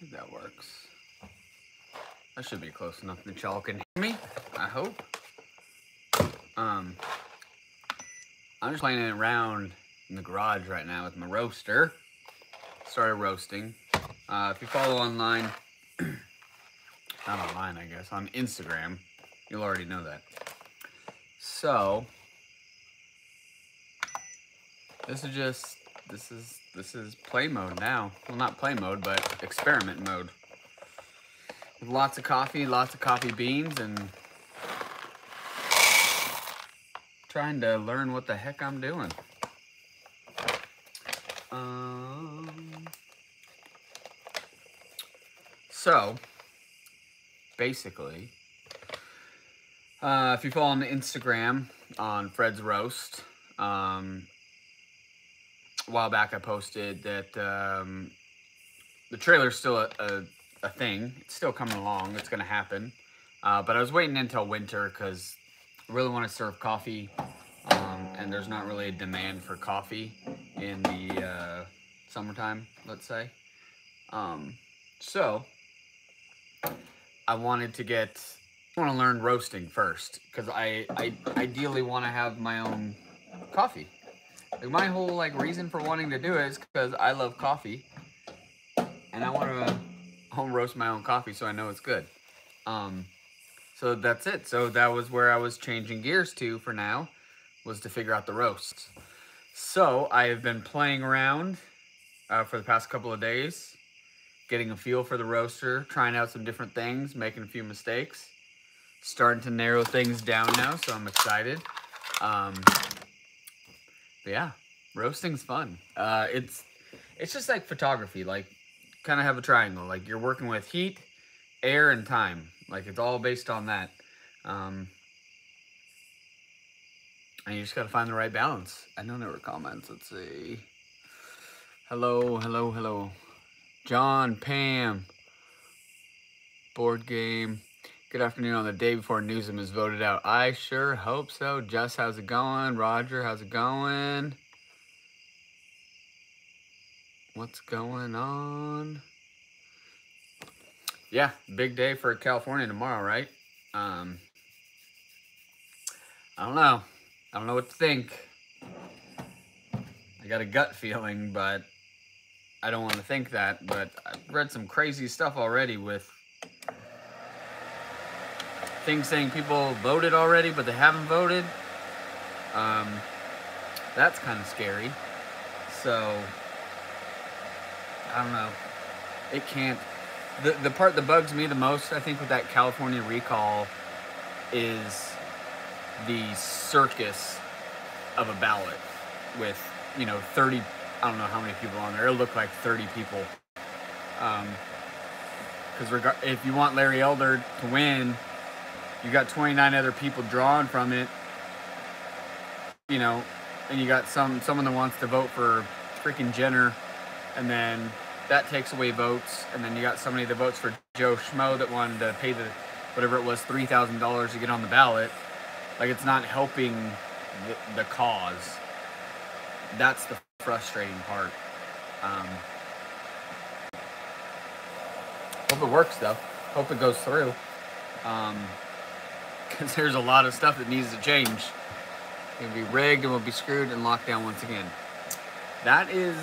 think that works. I should be close enough that y'all can hear me, I hope. I'm just playing around in the garage right now with my roaster. Started roasting. If you follow online, not online, I guess, on Instagram, you'll already know that. So, this is play mode now. Well, not play mode, but experiment mode. With lots of coffee beans, and trying to learn what the heck I'm doing. So, basically, if you follow on Instagram, on Fred's Roast, a while back I posted that the trailer's still a thing. It's still coming along. It's going to happen. But I was waiting until winter because I really want to serve coffee, and there's not really a demand for coffee in the summertime, let's say. So I wanted to learn roasting first, because I ideally want to have my own coffee. Like, my whole reason for wanting to do it is because I love coffee, and I want to home roast my own coffee so I know it's good. So that's it. So that was where I was changing gears to for now, was to figure out the roasts. So I have been playing around for the past couple of days, getting a feel for the roaster, trying out some different things, making a few mistakes, starting to narrow things down now, so I'm excited. But yeah, roasting's fun. It's just like photography, kind of have a triangle. You're working with heat, air, and time. It's all based on that. And you just got to find the right balance. I know there were comments. Let's see. Hello, hello, hello. John, Pam, board game. Good afternoon on the day before Newsom is voted out. I sure hope so. Jess, how's it going? Roger, how's it going? What's going on? Yeah, big day for California tomorrow, right? I don't know. I don't know what to think. I got a gut feeling, but I don't want to think that. But I've read some crazy stuff already with things saying people voted already, but they haven't voted. That's kind of scary. So, I don't know. It can't. The part that bugs me the most, I think, with that California recall is the circus of a ballot with, 30, I don't know how many people on there. It looked like 30 people. Because if you want Larry Elder to win, you got 29 other people drawn from it, and you got someone that wants to vote for freaking Jenner, and then that takes away votes, and then you got somebody that votes for Joe Schmo that wanted to pay the, whatever it was, $3,000 to get on the ballot. It's not helping the cause. That's the frustrating part. Hope it works, though. Hope it goes through. Because there's a lot of stuff that needs to change. It'll be rigged, and we'll be screwed and locked down once again. That is,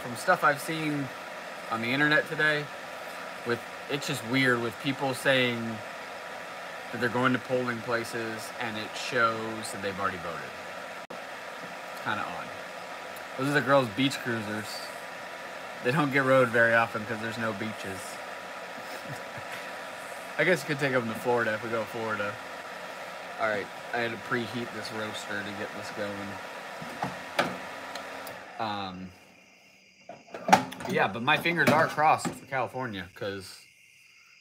from stuff I've seen on the internet today, it's just weird with people saying that they're going to polling places and it shows that they've already voted. It's kind of odd. Those are the girls' beach cruisers. They don't get rowed very often because there's no beaches. I guess you could take them to Florida if we go to Florida. All right, I had to preheat this roaster to get this going. Yeah, but my fingers are crossed for California, because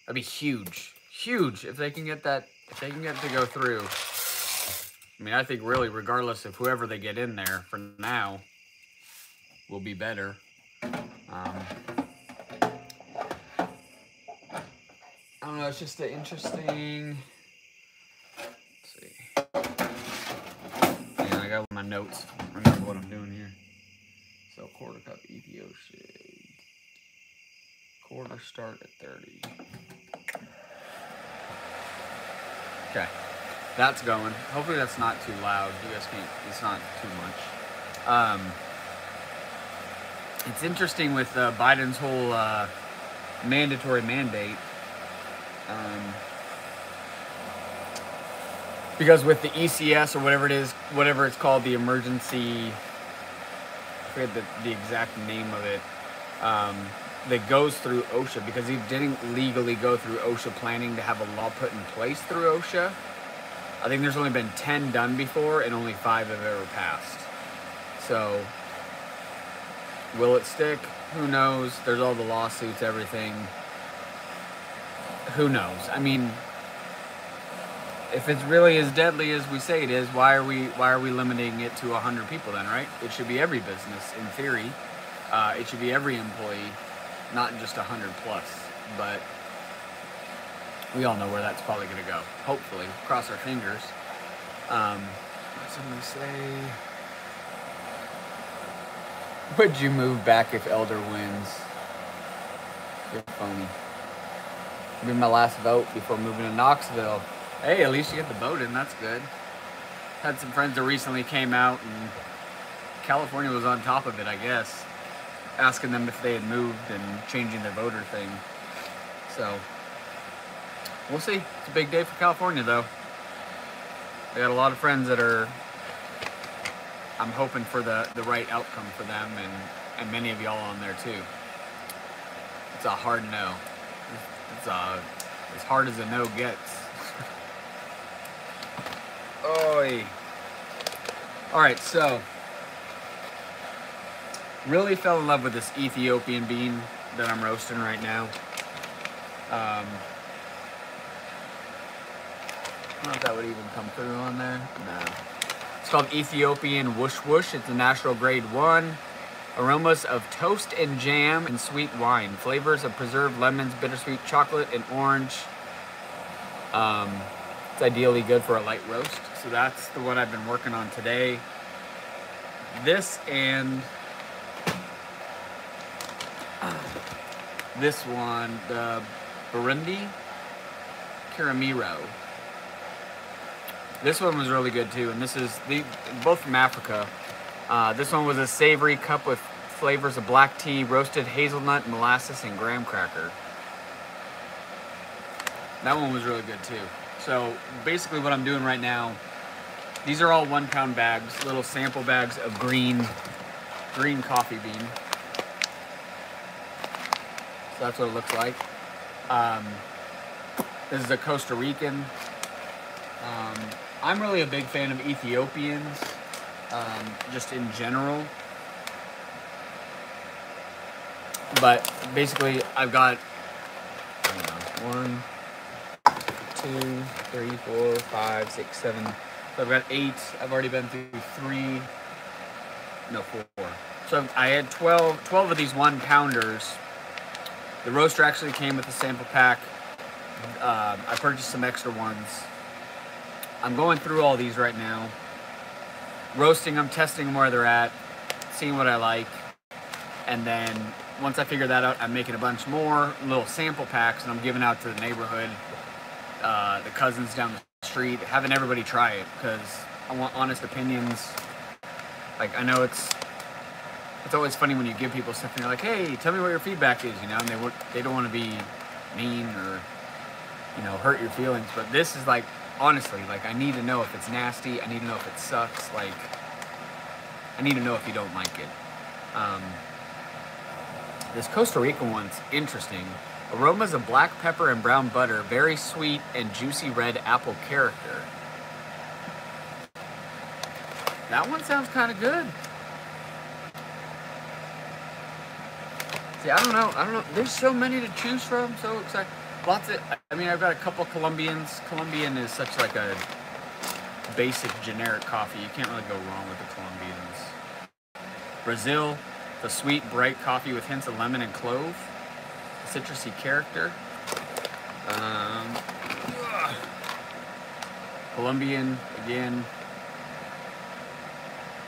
that'd be huge, huge if they can get that, if they can get it to go through. I think really regardless of whoever they get in there for now will be better. I don't know, it's just an interesting, let's see. Yeah, I got my notes, remember what I'm doing here. So, quarter cup Ethiopian quarters start at 30. Okay, that's going. Hopefully that's not too loud. You guys can't, it's not too much. It's interesting with Biden's whole mandatory mandate. Because with the ECS or whatever it is, whatever it's called, the emergency, I forget the exact name of it, that goes through OSHA, because he didn't legally go through OSHA planning to have a law put in place through OSHA. I think there's only been 10 done before and only 5 have ever passed. So, will it stick? Who knows? There's all the lawsuits, everything. Who knows? I mean, if it's really as deadly as we say it is, why are we limiting it to 100 people then, right? It should be every business, in theory. It should be every employee, not just 100 plus. But we all know where that's probably going to go. Hopefully, cross our fingers. What's somebody say? Would you move back if Elder wins? You're phony. It'll be my last vote before moving to Knoxville. Hey, at least you get the boat in, that's good. Had some friends that recently came out and California was on top of it, I guess. Asking them if they had moved and changing their voter thing. So, we'll see. It's a big day for California though. I got a lot of friends that are, I'm hoping for the right outcome for them, and many of y'all on there too. It's a hard no. It's as hard as a no gets. Oy. All right, so really fell in love with this Ethiopian bean that I'm roasting right now. I don't know if that would even come through on there. No. It's called Ethiopian Wush Wush. It's a natural grade 1. Aromas of toast and jam and sweet wine. Flavors of preserved lemons, bittersweet chocolate, and orange. It's ideally good for a light roast. So that's the one I've been working on today. This and this one, the Burundi Karamiro. This one was really good too, and this is both from Africa. This one was a savory cup with flavors of black tea, roasted hazelnut, molasses, and graham cracker. That one was really good too. So basically what I'm doing right now, these are all 1 pound bags, little sample bags of green coffee bean. So that's what it looks like. This is a Costa Rican. I'm really a big fan of Ethiopians, just in general. But basically I've got, I don't know, 1, 2, 3, 4, 5, 6, 7. So I've got 8. I've already been through 3, no, 4. So I had 12 of these 1 pounders. The roaster actually came with a sample pack. I purchased some extra ones. I'm going through all these right now, roasting them, testing them where they're at, seeing what I like. And then once I figure that out, I'm making a bunch more little sample packs and I'm giving out to the neighborhood, the cousins down the street, having everybody try it, because I want honest opinions. Like, I know it's always funny when you give people stuff and you're like, hey, tell me what your feedback is, you know, and they don't want to be mean or, you know, hurt your feelings. But this is like, honestly, like, I need to know if it's nasty, I need to know if it sucks, like, I need to know if you don't like it. This Costa Rican one's interesting. Aromas of black pepper and brown butter, very sweet and juicy red apple character. That one sounds kind of good. See, I don't know. There's so many to choose from, so excited. Lots of, I mean, I've got a couple Colombians. Colombian is such like a basic generic coffee. You can't really go wrong with the Colombians. Brazil, the sweet, bright coffee with hints of lemon and clove. Citrusy character. Colombian, again,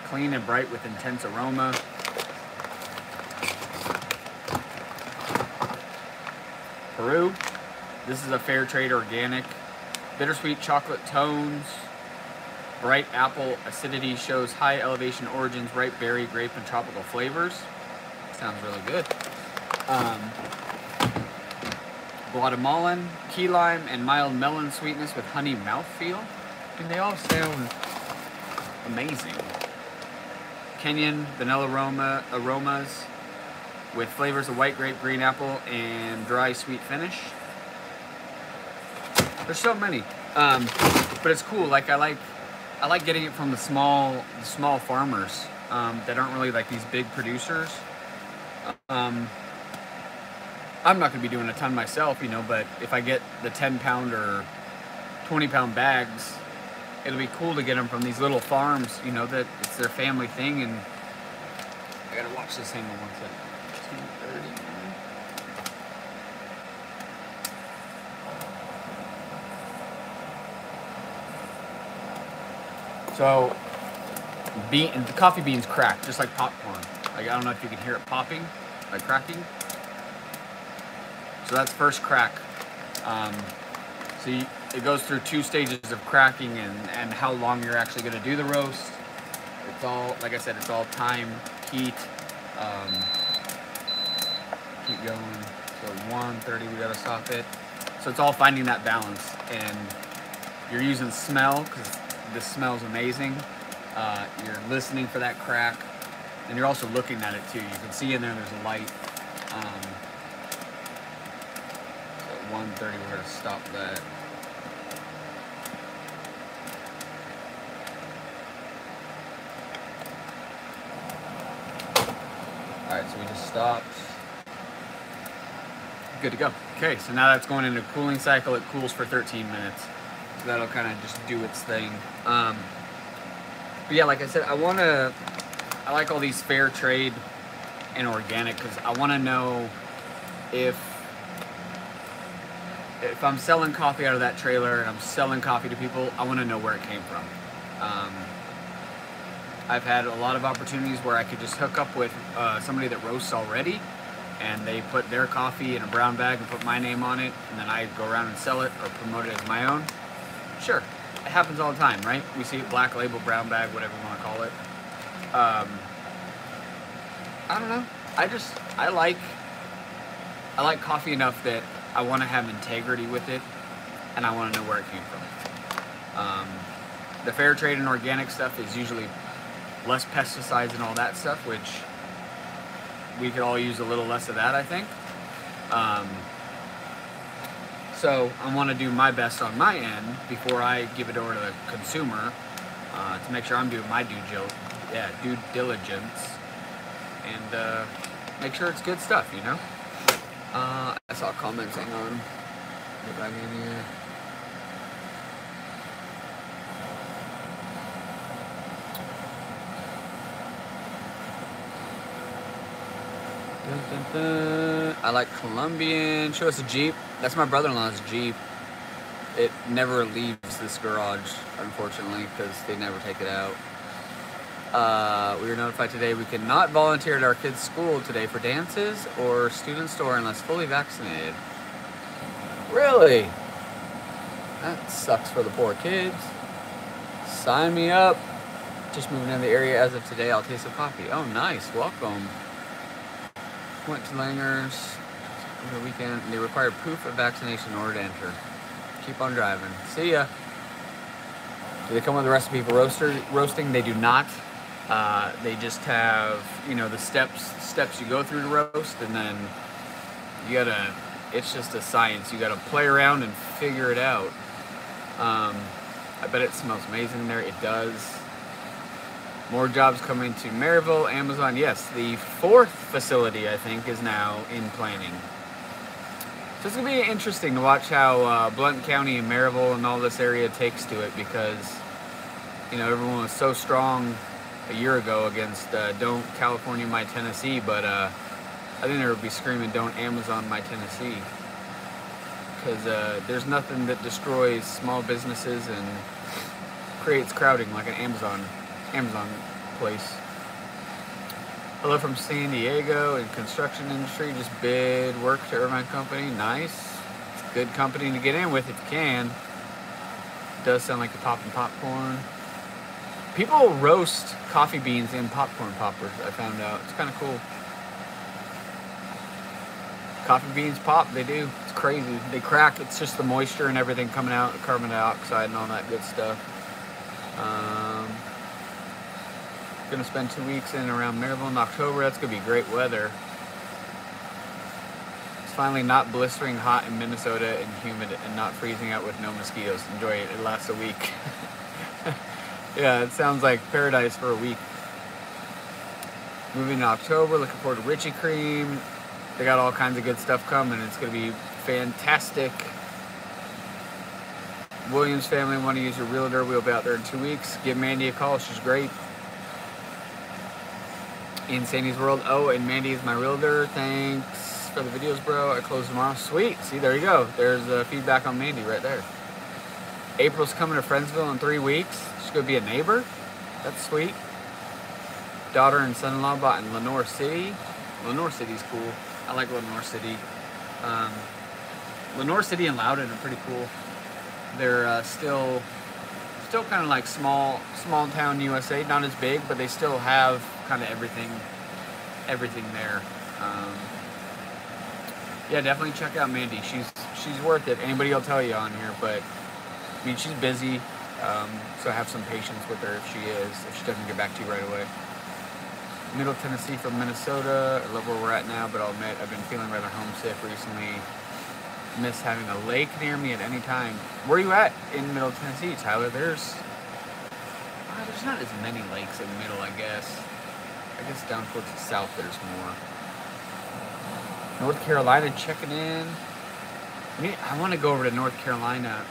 clean and bright with intense aroma. Peru. This is a fair trade organic. Bittersweet chocolate tones. Bright apple acidity shows high elevation origins, ripe berry, grape, and tropical flavors. Sounds really good. Guatemalan, key lime, and mild melon sweetness with honey mouthfeel. And they all sound amazing. Kenyan vanilla aromas with flavors of white grape, green apple, and dry sweet finish. There's so many, but it's cool. Like I like getting it from the small farmers that aren't really like these big producers. I'm not gonna be doing a ton myself, you know, but if I get the 10-pound or 20-pound bags, it'll be cool to get them from these little farms, you know, that it's their family thing. And I gotta watch this angle one second. 230. So, the coffee beans crack, just like popcorn. Like, I don't know if you can hear it popping, like cracking. So that's first crack. So it goes through two stages of cracking and how long you're actually gonna do the roast. It's all, like I said, it's all time, heat. Keep going, so 130, we gotta stop it. So it's all finding that balance. And you're using smell, because this smells amazing. You're listening for that crack, and you're also looking at it too. You can see in there, there's a light. At 130, we're gonna stop that. All right, so we just stopped. Good to go. Okay, so now that's going into a cooling cycle. It cools for 13 minutes. That'll kind of just do its thing. But yeah, like I said, I like all these fair trade and organic, because I want to know if I'm selling coffee out of that trailer and I'm selling coffee to people, I want to know where it came from. I've had a lot of opportunities where I could just hook up with somebody that roasts already, and they put their coffee in a brown bag and put my name on it, and then I go around and sell it or promote it as my own. Sure, it happens all the time, right? We see it black label, brown bag, whatever you want to call it. I don't know. I like coffee enough that I want to have integrity with it, and I want to know where it came from. The fair trade and organic stuff is usually less pesticides and all that stuff, which we could all use a little less of that, I think. So I want to do my best on my end before I give it over to the consumer to make sure I'm doing my due diligence and make sure it's good stuff, you know? I saw comments, hang on, get back in here. I like Colombian. Show us a Jeep. That's my brother-in-law's Jeep. It never leaves this garage, unfortunately, because they never take it out. We were notified today we cannot volunteer at our kids' school today for dances or student store unless fully vaccinated. Really? That sucks for the poor kids. Sign me up. Just moving in the area as of today. I'll taste a coffee. Oh, nice. Welcome. Went to Langer's over the weekend, and they require proof of vaccination in order to enter. Keep on driving. See ya. Do they come with a recipe for roasting? They do not. They just have, you know, the steps you go through to roast, and then you gotta. It's just a science. You gotta play around and figure it out. I bet it smells amazing in there. It does. More jobs coming to Maryville, Amazon. Yes, the fourth facility, I think, is now in planning. So it's going to be interesting to watch how Blount County and Maryville and all this area takes to it, because, you know, everyone was so strong a year ago against don't California my Tennessee, but I think they would be screaming don't Amazon my Tennessee, because there's nothing that destroys small businesses and creates crowding like an Amazon place. Hello from San Diego in construction industry. Just bid work to Irvine Company. Nice. It's a good company to get in with if you can. It does sound like you're popping popcorn. People roast coffee beans in popcorn poppers, I found out. It's kind of cool. Coffee beans pop, they do. It's crazy. They crack. It's just the moisture and everything coming out, carbon dioxide and all that good stuff. Gonna spend 2 weeks in and around Maryville in October. That's gonna be great weather. It's finally not blistering hot in Minnesota and humid and not freezing out with no mosquitoes. Enjoy it. It lasts a week. Yeah, it sounds like paradise for a week. Moving in October, looking forward to Richie Cream. They got all kinds of good stuff coming. It's gonna be fantastic. Williams family, want to use your realtor. We'll be out there in 2 weeks. Give Mandy a call. She's great. In Sandy's world. Oh, and Mandy is my realtor. Thanks for the videos, bro. I close tomorrow. Sweet. See, there you go. There's feedback on Mandy right there. April's coming to Friendsville in 3 weeks. She's going to be a neighbor. That's sweet. Daughter and son-in-law bought in Lenoir City. Lenoir City's cool. I like Lenoir City. Lenoir City and Loudoun are pretty cool. They're still kind of like small town USA, not as big, but they still have kind of everything there. Yeah, definitely check out Mandy. She's worth it. Anybody will tell you on here, but I mean, she's busy, so have some patience with her if she doesn't get back to you right away. Middle Tennessee from Minnesota. I love where we're at now, but I'll admit I've been feeling rather homesick recently. Miss having a lake near me at any time. Where are you at in Middle Tennessee, Tyler? There's not as many lakes in the middle, I guess. I guess down towards the south there's more. North Carolina checking in. I want to go over to North Carolina.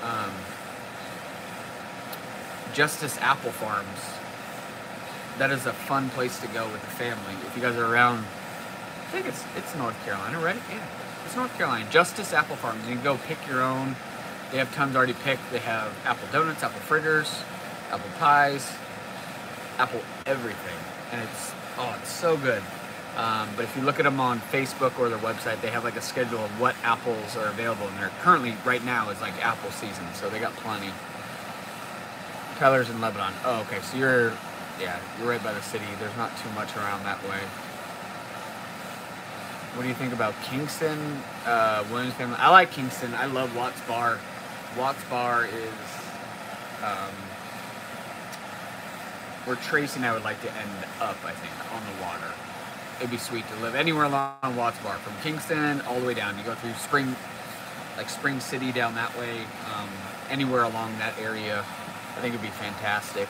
Justice Apple Farms. That is a fun place to go with the family. If you guys are around, I think it's North Carolina, right? Yeah. It's North Carolina. Justice Apple Farms. You can go pick your own. They have tons already picked. They have apple donuts, apple fritters, apple pies, apple everything. And it's so good. But if you look at them on Facebook or their website, they have like a schedule of what apples are available. And they're currently, right now, is like apple season. So they got plenty. Tyler's in Lebanon. Oh, okay. So you're right by the city. There's not too much around that way. What do you think about Kingston, Williams family? I like Kingston. I love Watts Bar. Watts Bar is where Tracy and I would like to end up, I think, on the water. It'd be sweet to live anywhere along Watts Bar, from Kingston all the way down. You go through Spring City down that way, anywhere along that area. I think it'd be fantastic.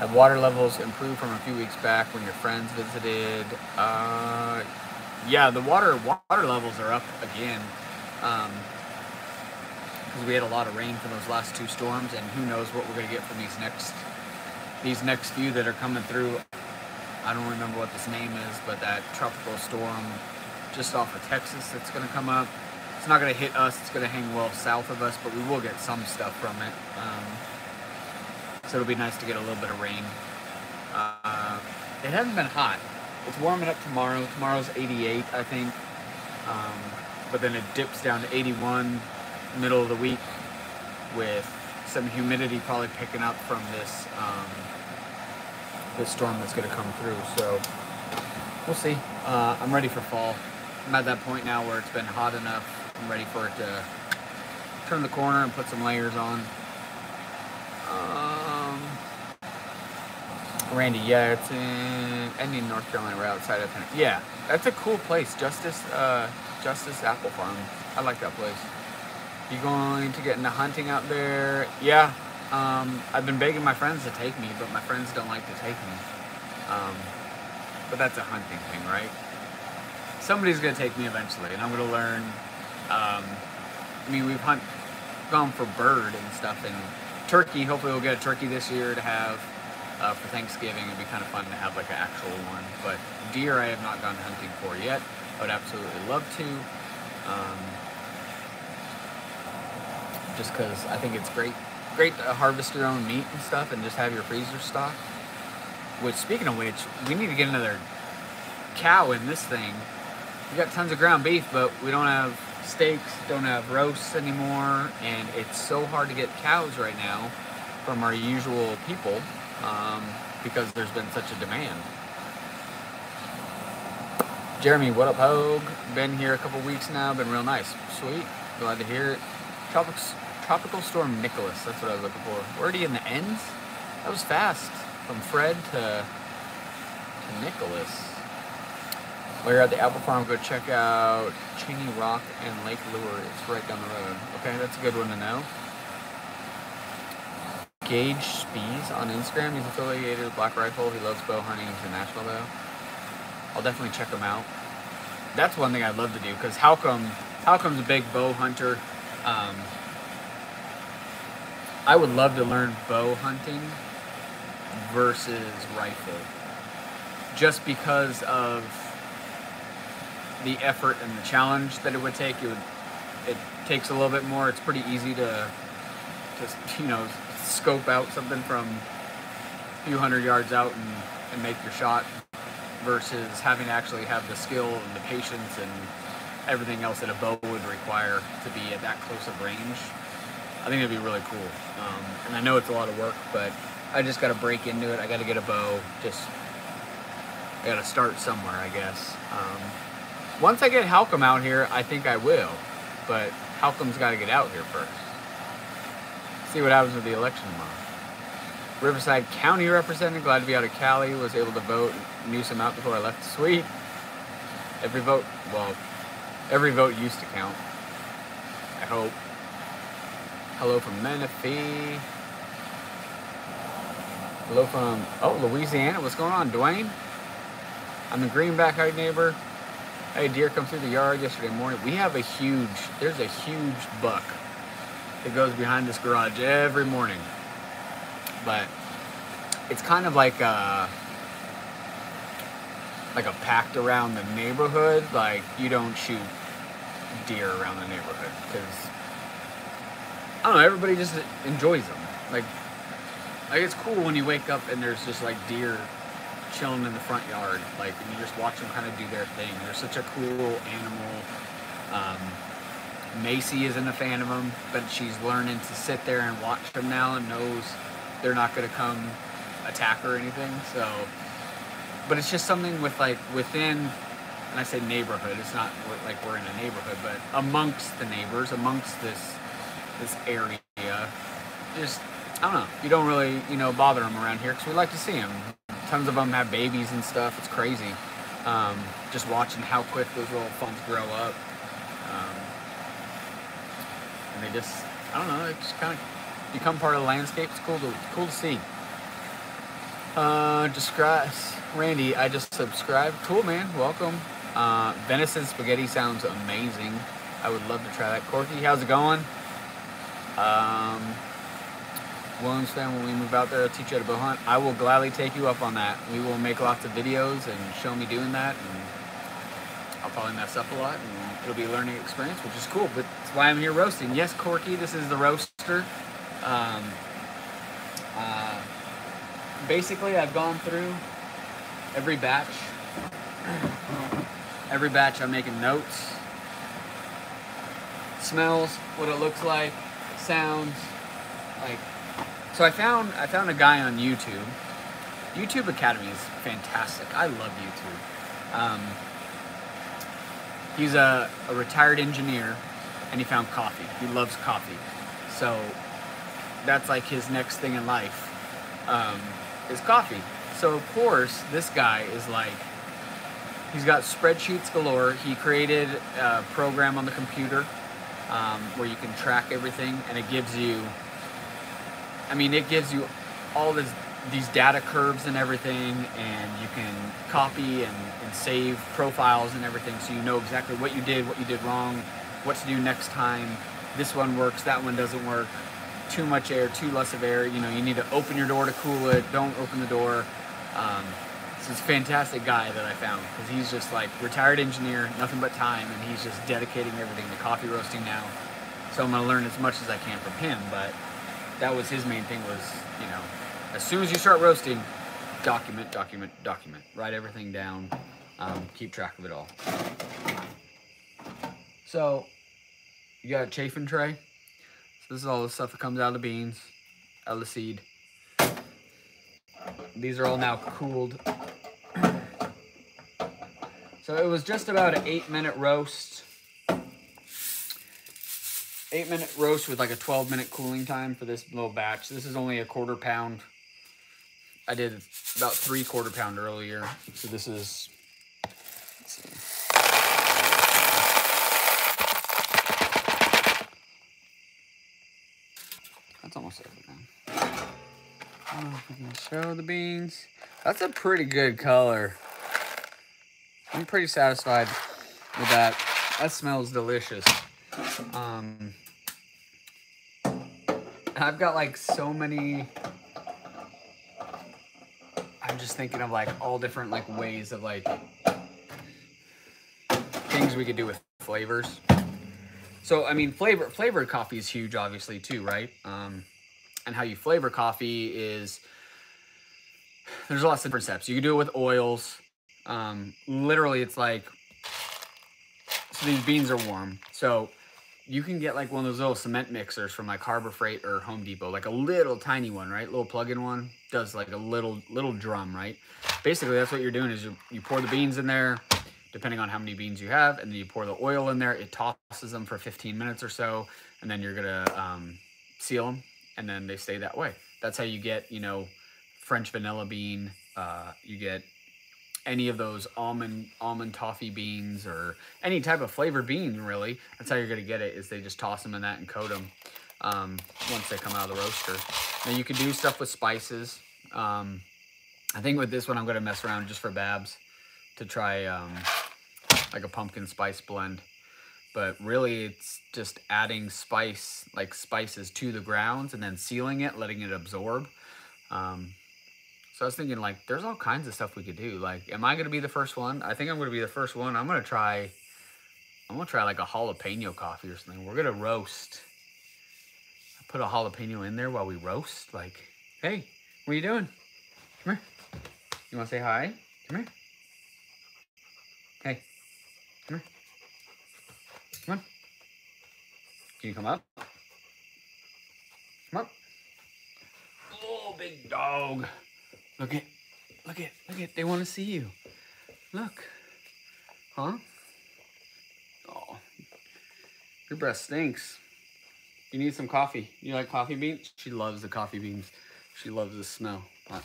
Have water levels improved from a few weeks back when your friends visited? Yeah, the water levels are up again. Because we had a lot of rain from those last two storms, and who knows what we're gonna get from these next few that are coming through. I don't remember what this name is, but that tropical storm just off of Texas that's gonna come up. It's not gonna hit us, it's gonna hang well south of us, but we will get some stuff from it. So it'll be nice to get a little bit of rain. It hasn't been hot. It's warming up tomorrow. Tomorrow's 88, I think. But then it dips down to 81 middle of the week with some humidity probably picking up from this storm that's gonna come through. So we'll see. I'm ready for fall. I'm at that point now where it's been hot enough. I'm ready for it to turn the corner and put some layers on. Randy, yeah, it's in Indian, North Carolina, right outside of Tennessee. Yeah, that's a cool place, Justice Apple Farm. I like that place. You going to get into hunting out there? Yeah, I've been begging my friends to take me, but my friends don't like to take me. But that's a hunting thing, right? Somebody's gonna take me eventually, and I'm gonna learn. I mean, we've gone for bird and stuff, and turkey. Hopefully, we'll get a turkey this year to have. For Thanksgiving, it'd be kind of fun to have like an actual one. But deer I have not gone hunting for yet. I would absolutely love to. Just because I think it's great to harvest your own meat and stuff and just have your freezer stocked. Which, speaking of which, we need to get another cow in this thing. We got tons of ground beef, but we don't have steaks, don't have roasts anymore, and it's so hard to get cows right now from our usual people because there's been such a demand. Jeremy, what up, Hogue? Been here a couple weeks now, been real nice. Sweet, glad to hear it. Tropical Storm Nicholas, that's what I was looking for. Already in the ends? That was fast. From Fred to Nicholas. While you're at the Apple Farm, go check out Cheney Rock and Lake Lure. It's right down the road. Okay, that's a good one to know. Gage Spees on Instagram. He's affiliated with Black Rifle. He loves bow hunting. He's a national bow. I'll definitely check him out. That's one thing I'd love to do, because Halcom's a big bow hunter. I would love to learn bow hunting versus rifle, just because of the effort and the challenge that it would take. It takes a little bit more. It's pretty easy to just, you know, scope out something from a few hundred yards out and make your shot, versus having to actually have the skill and the patience and everything else that a bow would require to be at that close of range. I think it'd be really cool. And I know it's a lot of work, but I just got to break into it. I got to get a bow. I got to start somewhere, I guess. Once I get Halcom out here, I think I will. But Halcom's got to get out here first. See what happens with the election tomorrow. Riverside County representative, glad to be out of Cali. Was able to vote Newsom out before I left. Sweet. Every vote used to count. I hope. Hello from Menifee. Hello from, Louisiana. What's going on, Dwayne? I'm the Greenback High neighbor. I had a deer come through the yard yesterday morning. We have there's a huge buck that goes behind this garage every morning. But it's kind of like a pact around the neighborhood. Like, you don't shoot deer around the neighborhood, because, I don't know, everybody just enjoys them. Like, it's cool when you wake up and there's just, like, deer chilling in the front yard. Like, and you just watch them kind of do their thing. They're such a cool animal. Macy isn't a fan of them, but she's learning to sit there and watch them now and knows they're not going to come attack or anything. So, but it's just something with, like, within, and I say neighborhood, it's not like we're in a neighborhood, but amongst the neighbors, amongst this area, just, I don't know, you don't really, you know, bother them around here, because we like to see them. Tons of them have babies and stuff. It's crazy. Just watching how quick those little fawns grow up. And they just, I don't know, it just kind of become part of the landscape. It's cool to see. Randy, I just subscribed. Cool, man. Welcome. Venison spaghetti sounds amazing. I would love to try that. Corky, how's it going? Williamstown, when we move out there, I'll teach you how to bow hunt. I will gladly take you up on that. We will make lots of videos and show me doing that, and I'll probably mess up a lot, and it'll be a learning experience, which is cool, but that's why I'm here roasting. Yes, Corky, this is the roaster. Basically, I've gone through every batch. Every batch I'm making notes. Smells, what it looks like, sounds like. So I found a guy on YouTube. YouTube Academy is fantastic. I love YouTube. He's a retired engineer, and he found coffee. He loves coffee, so that's like his next thing in life, is coffee. So of course this guy is like, he's got spreadsheets galore. He created a program on the computer where you can track everything, and it gives you all these data curves and everything, and you can copy and save profiles and everything, so you know exactly what you did wrong, what to do next time. This one works, that one doesn't work, too much air, too less of air, you know, you need to open your door to cool it, don't open the door. This is a fantastic guy that I found, because he's just like retired engineer, nothing but time, and he's just dedicating everything to coffee roasting now. So I'm going to learn as much as I can from him, but that was his main thing was, you know, as soon as you start roasting, document, document, document. Write everything down. Keep track of it all. So you got a chafing tray. So this is all the stuff that comes out of the beans, out of the seed. These are all now cooled. So it was just about an 8-minute roast. 8-minute roast with like a 12-minute cooling time for this little batch. This is only a quarter pound. I did about 3/4 pound earlier. So this is, let's see. That's almost everything. I don't know if we can show the beans. That's a pretty good color. I'm pretty satisfied with that. That smells delicious. I've got like so many, I'm just thinking of like all different like ways of like things we could do with flavors. So, I mean, flavored coffee is huge obviously too, right? And how you flavor coffee is, there's lots of different steps. You can do it with oils. Literally it's like, so these beans are warm. So you can get like one of those little cement mixers from like Harbor Freight or Home Depot, like a little tiny one, right? Little plug-in one, does like a little drum, right? Basically that's what you're doing is you pour the beans in there, depending on how many beans you have, and then you pour the oil in there. It tosses them for 15 minutes or so, and then you're gonna seal them, and then they stay that way. That's how you get, you know, French vanilla bean, you get any of those almond toffee beans or any type of flavored bean, really. That's how you're gonna get it, is they just toss them in that and coat them once they come out of the roaster. Now you can do stuff with spices. I think with this one, I'm gonna mess around just for Babs to try like a pumpkin spice blend. But really it's just adding spices to the grounds and then sealing it, letting it absorb. So I was thinking, like, there's all kinds of stuff we could do. Like, am I going to be the first one? I think I'm going to be the first one. I'm going to try like a jalapeno coffee or something. We're going to roast. I put a jalapeno in there while we roast. Like, hey, what are you doing? Come here. You want to say hi? Come here. Hey. Come here. Come on. Can you come up? Come up. Oh, big dog. Look it. They want to see you. Look. Huh? Oh. Your breath stinks. You need some coffee. You like coffee beans? She loves the coffee beans. She loves the smell. Watch.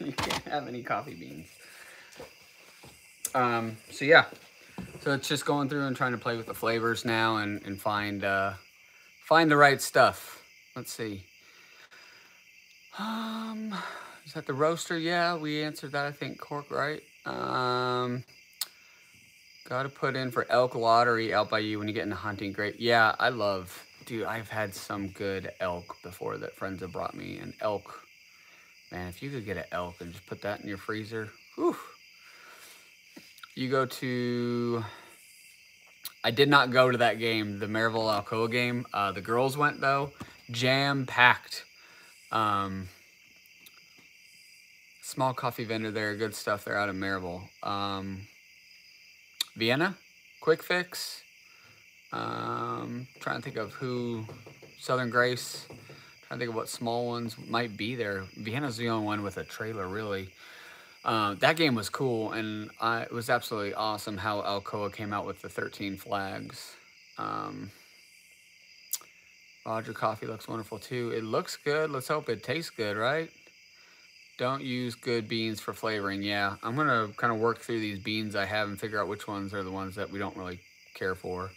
You can't have any coffee beans. So yeah. So it's just going through and trying to play with the flavors now and find the right stuff. Let's see. Is that the roaster? Yeah, we answered that, I think, cork, right? Gotta put in for elk lottery out by you when you get into hunting. Great. Yeah, dude, I've had some good elk before that friends have brought me. And elk, man, if you could get an elk and just put that in your freezer, whew. You go to, I did not go to that game, the Maryville Alcoa game. The girls went, though. Jam-packed. Small coffee vendor there, good stuff there out of Maryville. Vienna, Quick Fix. Trying to think of who, Southern Grace. Trying to think of what small ones might be there. Vienna's the only one with a trailer, really. That game was cool, and it was absolutely awesome how Alcoa came out with the 13 flags. Roger coffee looks wonderful too. It looks good. Let's hope it tastes good, right? Don't use good beans for flavoring. Yeah, I'm going to kind of work through these beans I have and figure out which ones are the ones that we don't really care for.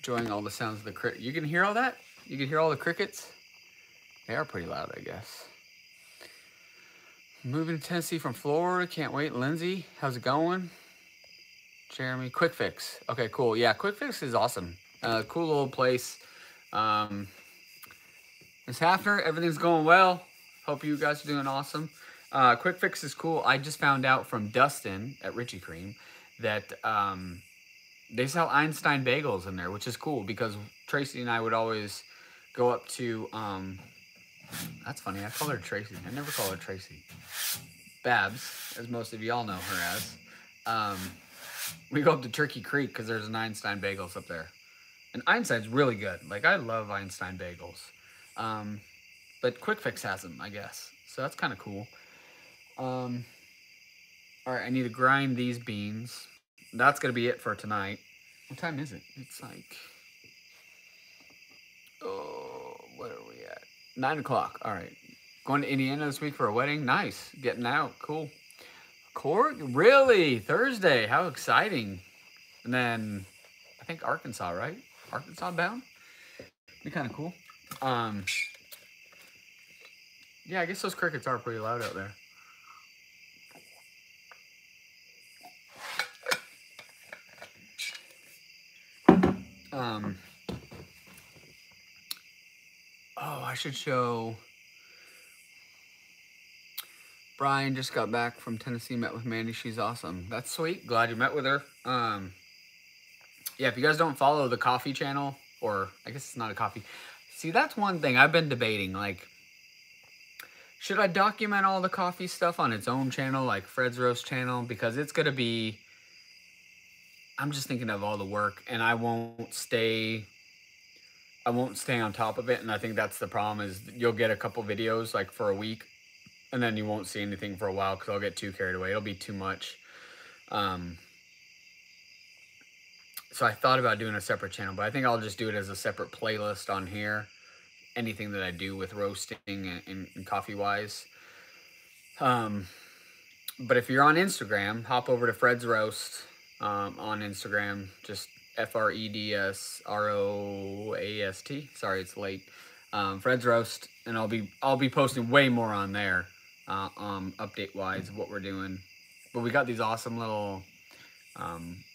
Enjoying all the sounds of the cricket. You can hear all that? You can hear all the crickets? They are pretty loud, I guess. Moving to Tennessee from Florida. Can't wait. Lindsay, how's it going? Jeremy, Quick Fix. Okay, cool. Yeah, Quick Fix is awesome. Cool little place. Ms. Hafner, everything's going well. Hope you guys are doing awesome. Quick Fix is cool. I just found out from Dustin at Richie Cream that they sell Einstein bagels in there, which is cool because Tracy and I would always go up to That's funny. I call her Tracy. I never call her Tracy. Babs, as most of y'all know her as. We go up to Turkey Creek because there's an Einstein bagels up there. And Einstein's really good. Like, I love Einstein bagels. But Quick Fix has them, I guess. So that's kind of cool. All right, I need to grind these beans. That's going to be it for tonight. What time is it? It's like... Oh, what are we at? 9 o'clock. All right. Going to Indiana this week for a wedding. Nice. Getting out. Cool. Cork? Really? Thursday. How exciting. And then... I think Arkansas, right? Arkansas bound? Be kind of cool. Yeah, I guess those crickets are pretty loud out there. Oh, I should show... Brian just got back from Tennessee, met with Mandy. She's awesome. That's sweet. Glad you met with her. Yeah, if you guys don't follow the coffee channel, or I guess it's not a coffee. See, that's one thing I've been debating. Like, should I document all the coffee stuff on its own channel, like Fred's Roast channel? Because it's going to be, I'm just thinking of all the work, and I won't stay on top of it. And I think that's the problem, is you'll get a couple videos, like, for a week, and then you won't see anything for a while because I'll get too carried away. It'll be too much. So I thought about doing a separate channel, but I think I'll just do it as a separate playlist on here. Anything that I do with roasting and coffee-wise. But if you're on Instagram, hop over to Fred's Roast on Instagram. Just F-R-E-D-S-R-O-A-S-T. Sorry, it's late. Fred's Roast, and I'll be posting way more on there, update-wise, of what we're doing. But we got these awesome little...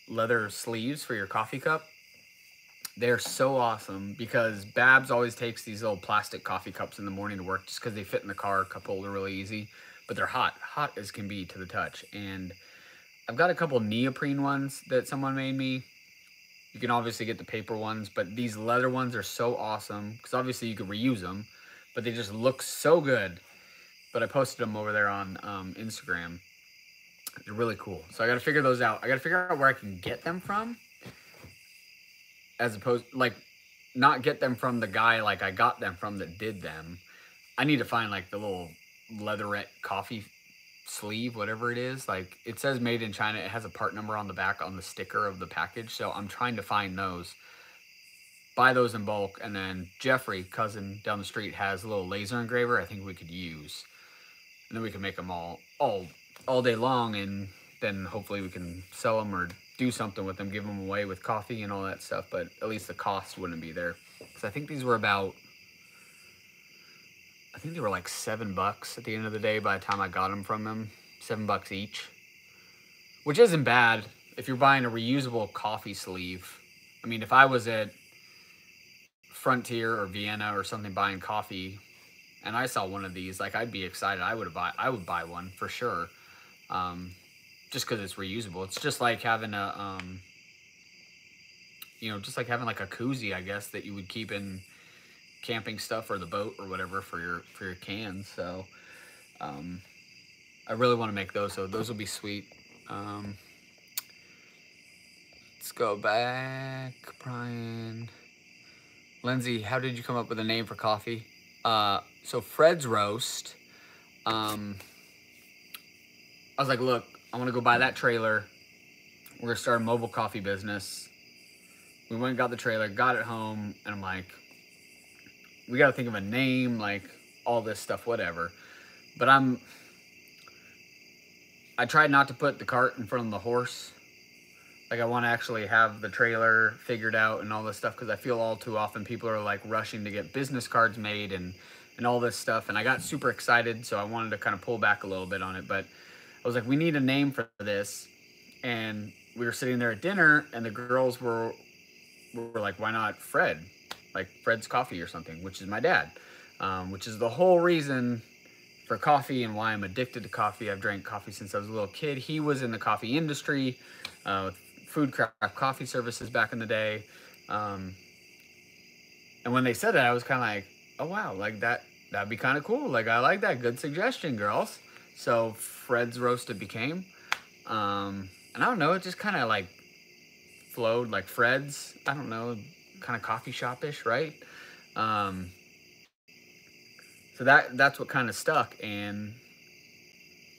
leather sleeves for your coffee cup. They're so awesome because Babs always takes these little plastic coffee cups in the morning to work just because they fit in the car. Cup holder really easy, but they're hot as can be to the touch. And I've got a couple neoprene ones that someone made me. You can obviously get the paper ones, but these leather ones are so awesome because obviously you could reuse them, but they just look so good. But I posted them over there on Instagram. They're really cool. So I got to figure those out. I got to figure out where I can get them from. As opposed, like, not get them from the guy like I got them from that did them. I need to find, like, the little leatherette coffee sleeve, whatever it is. Like, it says made in China. It has a part number on the back on the sticker of the package. So I'm trying to find those. Buy those in bulk. And then Jeffrey, cousin down the street, has a little laser engraver I think we could use. And then we can make them all day long, and then hopefully we can sell them or do something with them, give them away with coffee and all that stuff. But at least the cost wouldn't be there, because I think these were about, I think they were like $7 at the end of the day by the time I got them from them. $7 each, which isn't bad if you're buying a reusable coffee sleeve. I mean, if I was at Frontier or Vienna or something buying coffee and I saw one of these, like, I'd be excited. I would buy one for sure. Just because it's reusable. It's just like having a, you know, just like having like a koozie, I guess, that you would keep in camping stuff or the boat or whatever for your cans. So, I really want to make those. So those will be sweet. Let's go back, Brian. Lindsay, how did you come up with a name for coffee? So Fred's Roast, I was like, look, I want to go buy that trailer. We're going to start a mobile coffee business. We went and got the trailer, got it home, and I'm like, we got to think of a name, like, all this stuff, whatever. But I tried not to put the cart in front of the horse. Like, I want to actually have the trailer figured out and all this stuff, because I feel all too often people are, like, rushing to get business cards made and all this stuff. And I got super excited, so I wanted to kind of pull back a little bit on it, but... I was like, we need a name for this. And we were sitting there at dinner, and the girls were like, why not Fred? Like, Fred's Coffee or something, which is my dad. Which is the whole reason for coffee and why I'm addicted to coffee. I've drank coffee since I was a little kid. He was in the coffee industry, with food craft coffee services back in the day. And when they said that, I was kind of like, oh, wow, like, that That'd be kind of cool. Like, I like that. Good suggestion, girls. So Fred's Roast it became. And I don't know, it just kind of like flowed like Fred's, I don't know, kind of coffee shop-ish, right? So that's what kind of stuck. And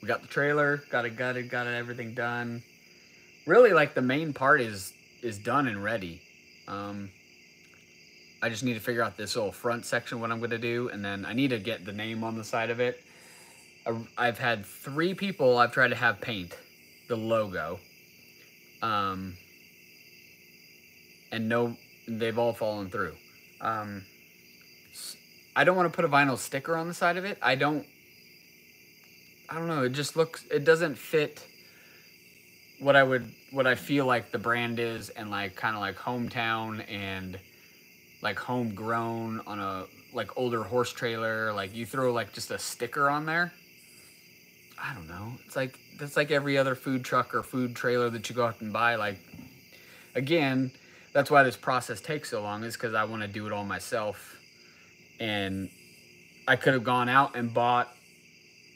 we got the trailer, got it gutted, got it everything done. Really, like, the main part is done and ready. I just need to figure out this little front section, what I'm going to do. And then I need to get the name on the side of it. I've had 3 people I've tried to have paint the logo. And no, they've all fallen through. I don't want to put a vinyl sticker on the side of it. I don't know. It just looks, it doesn't fit what I feel like the brand is, and like kind of like hometown and like homegrown on a like older horse trailer. Like, you throw like just a sticker on there. I don't know. It's like, that's like every other food truck or food trailer that you go out and buy. Like, again, that's why this process takes so long, is because I want to do it all myself. And I could have gone out and bought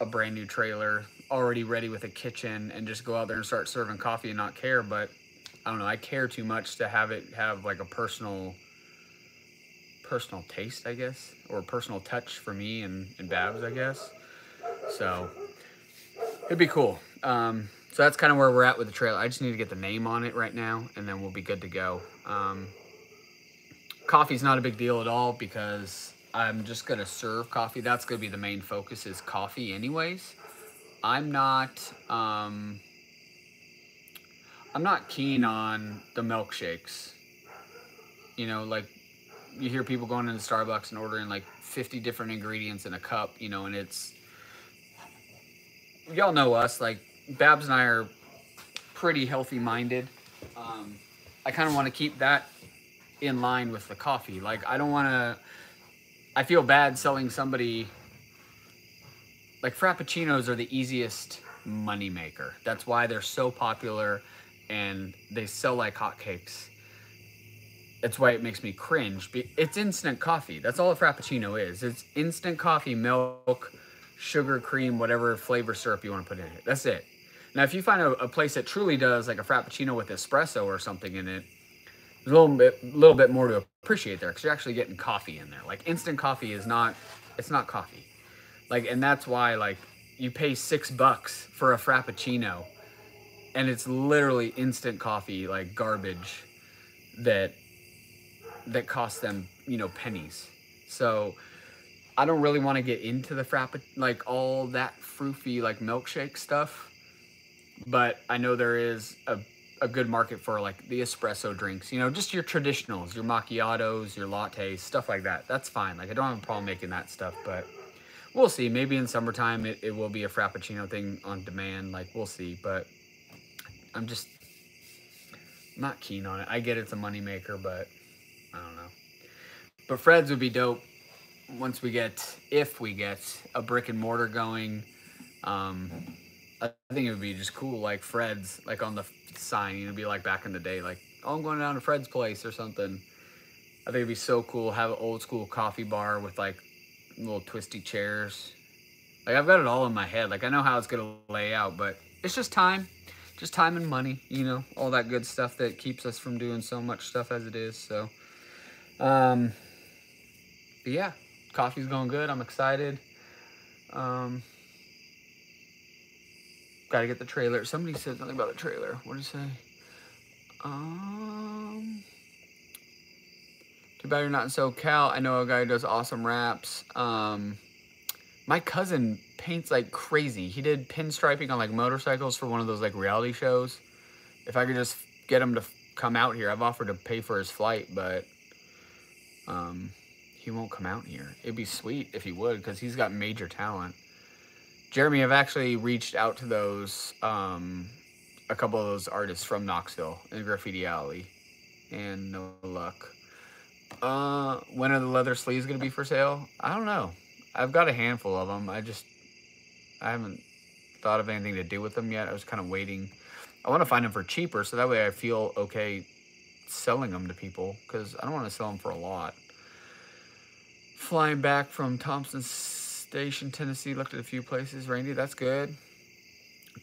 a brand new trailer already ready with a kitchen and just go out there and start serving coffee and not care. But I don't know, I care too much to have it have like a personal taste, I guess, or personal touch for me and Babs, I guess. So it'd be cool. So that's kind of where we're at with the trailer. I just need to get the name on it right now, and then we'll be good to go. Coffee's not a big deal at all, because I'm just going to serve coffee. That's going to be the main focus, is coffee anyways. I'm not keen on the milkshakes. You know, like, you hear people going into Starbucks and ordering like 50 different ingredients in a cup, you know, and it's, y'all know us, like, Babs and I are pretty healthy minded. I kind of want to keep that in line with the coffee. Like, I don't want to, I feel bad selling somebody, like, Frappuccinos are the easiest money maker. That's why they're so popular and they sell like hotcakes. That's why it makes me cringe. It's instant coffee. That's all a Frappuccino is. It's instant coffee, milk, sugar, cream, whatever flavor syrup you want to put in it. That's it. Now, if you find a place that truly does like a Frappuccino with espresso or something in it, there's a little bit more to appreciate there, because you're actually getting coffee in there. Like, instant coffee is not, it's not coffee. Like, and that's why, like, you pay $6 for a Frappuccino and it's literally instant coffee, like garbage that cost them, you know, pennies. So I don't really want to get into the like all that froofy, like, milkshake stuff, but I know there is a good market for like the espresso drinks, you know, just your traditionals, your macchiatos, your lattes, stuff like that. That's fine. Like, I don't have a problem making that stuff, but we'll see. Maybe in summertime it will be a Frappuccino thing on demand. Like, we'll see, but I'm just not keen on it. I get it's a moneymaker, but I don't know. But Fred's would be dope once we get, if we get a brick and mortar going. I think it would be just cool, like Fred's, like on the sign, you know, be like back in the day, like, oh, I'm going down to Fred's place or something. I think it'd be so cool, have an old school coffee bar with like little twisty chairs. Like, I've got it all in my head. Like, I know how it's going to lay out, but it's just time and money, you know, all that good stuff that keeps us from doing so much stuff as it is. So, but yeah, coffee's going good. I'm excited. Got to get the trailer. Somebody said something about the trailer. What did it say? Too bad you're not in SoCal. I know a guy who does awesome wraps. My cousin paints like crazy. He did pinstriping on like motorcycles for one of those like reality shows. If I could just get him to come out here, I've offered to pay for his flight, but he won't come out here. It'd be sweet if he would, because he's got major talent. Jeremy, I've actually reached out to those, a couple of those artists from Knoxville in the Graffiti Alley, and no luck. When are the leather sleeves going to be for sale? I don't know. I've got a handful of them. I haven't thought of anything to do with them yet. I was kind of waiting. I want to find them for cheaper, so that way I feel okay selling them to people, because I don't want to sell them for a lot. Flying back from Thompson Station, Tennessee. Looked at a few places. Randy, that's good.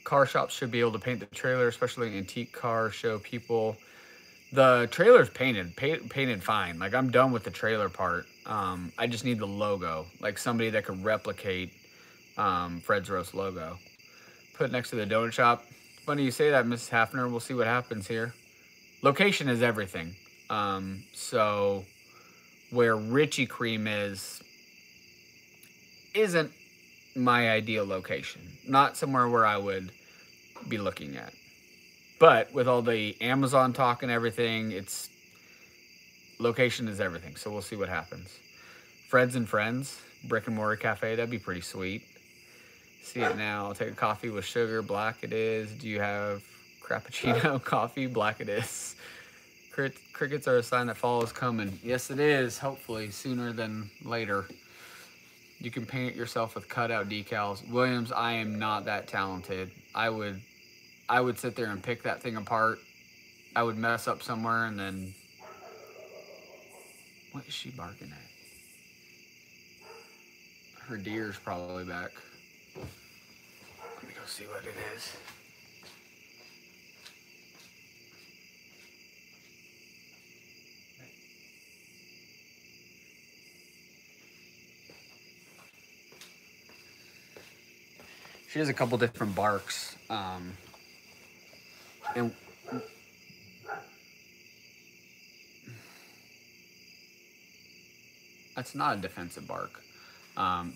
Car shops should be able to paint the trailer, especially antique car show people. The trailer's painted fine. Like, I'm done with the trailer part. I just need the logo, like somebody that could replicate Fred's Roast logo. Put next to the donut shop. Funny you say that, Mrs. Hafner. We'll see what happens here. Location is everything. So where Richie Cream isn't my ideal location. Not somewhere where I would be looking at. But with all the Amazon talk and everything, it's location is everything. So we'll see what happens. Fred's and Friends, brick and mortar cafe. That'd be pretty sweet. See it now. I'll take a coffee with sugar. Black it is. Do you have Frappuccino coffee? Black it is. Crickets are a sign that fall is coming. Yes, it is. Hopefully sooner than later. You can paint it yourself with cutout decals. Williams, I am not that talented. I would sit there and pick that thing apart. I would mess up somewhere and then... What is she barking at? Her deer's probably back. Let me go see what it is. She has a couple different barks. And that's not a defensive bark.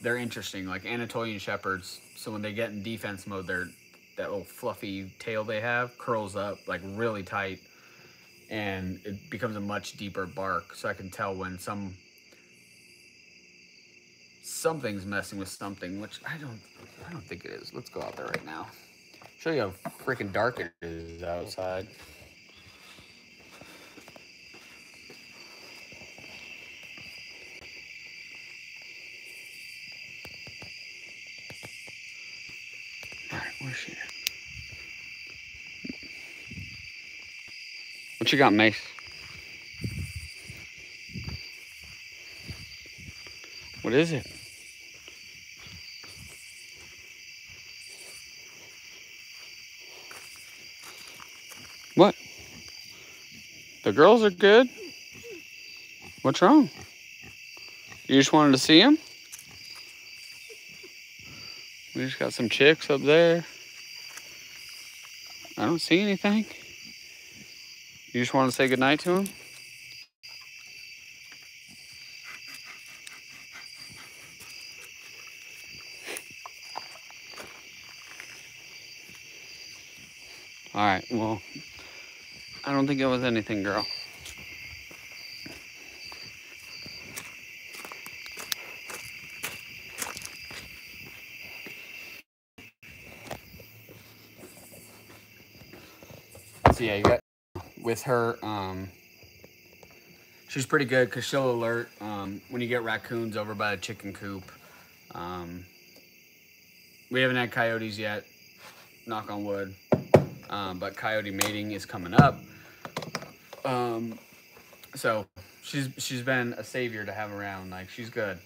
They're interesting, like Anatolian Shepherds. So when they get in defense mode, that little fluffy tail they have curls up like really tight, and it becomes a much deeper bark. So I can tell when something's messing with something, which I don't think it is. Let's go out there right now. Show you how freaking dark it is outside. All right, where's she at? What you got, Mace? What is it? What? The girls are good? What's wrong? You just wanted to see them? We just got some chicks up there. I don't see anything. You just want to say goodnight to them? All right, well, I don't think it was anything, girl. So yeah, you got with her, she's pretty good because she'll alert when you get raccoons over by a chicken coop. We haven't had coyotes yet, knock on wood. But coyote mating is coming up. So she's been a savior to have around. Like, she's good.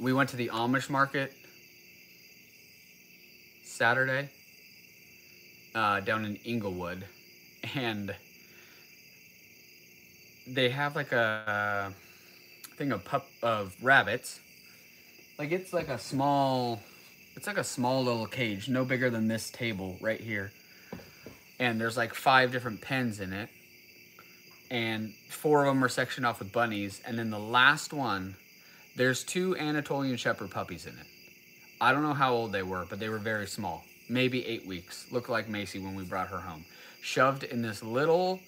We went to the Amish market Saturday down in Inglewood, and they have like a thing of rabbits. Like, it's like a small little cage, no bigger than this table right here. And there's like 5 different pens in it, and 4 of them are sectioned off with bunnies. And then the last one, there's 2 Anatolian Shepherd puppies in it. I don't know how old they were, but they were very small, maybe 8 weeks. Looked like Macy when we brought her home, shoved in this little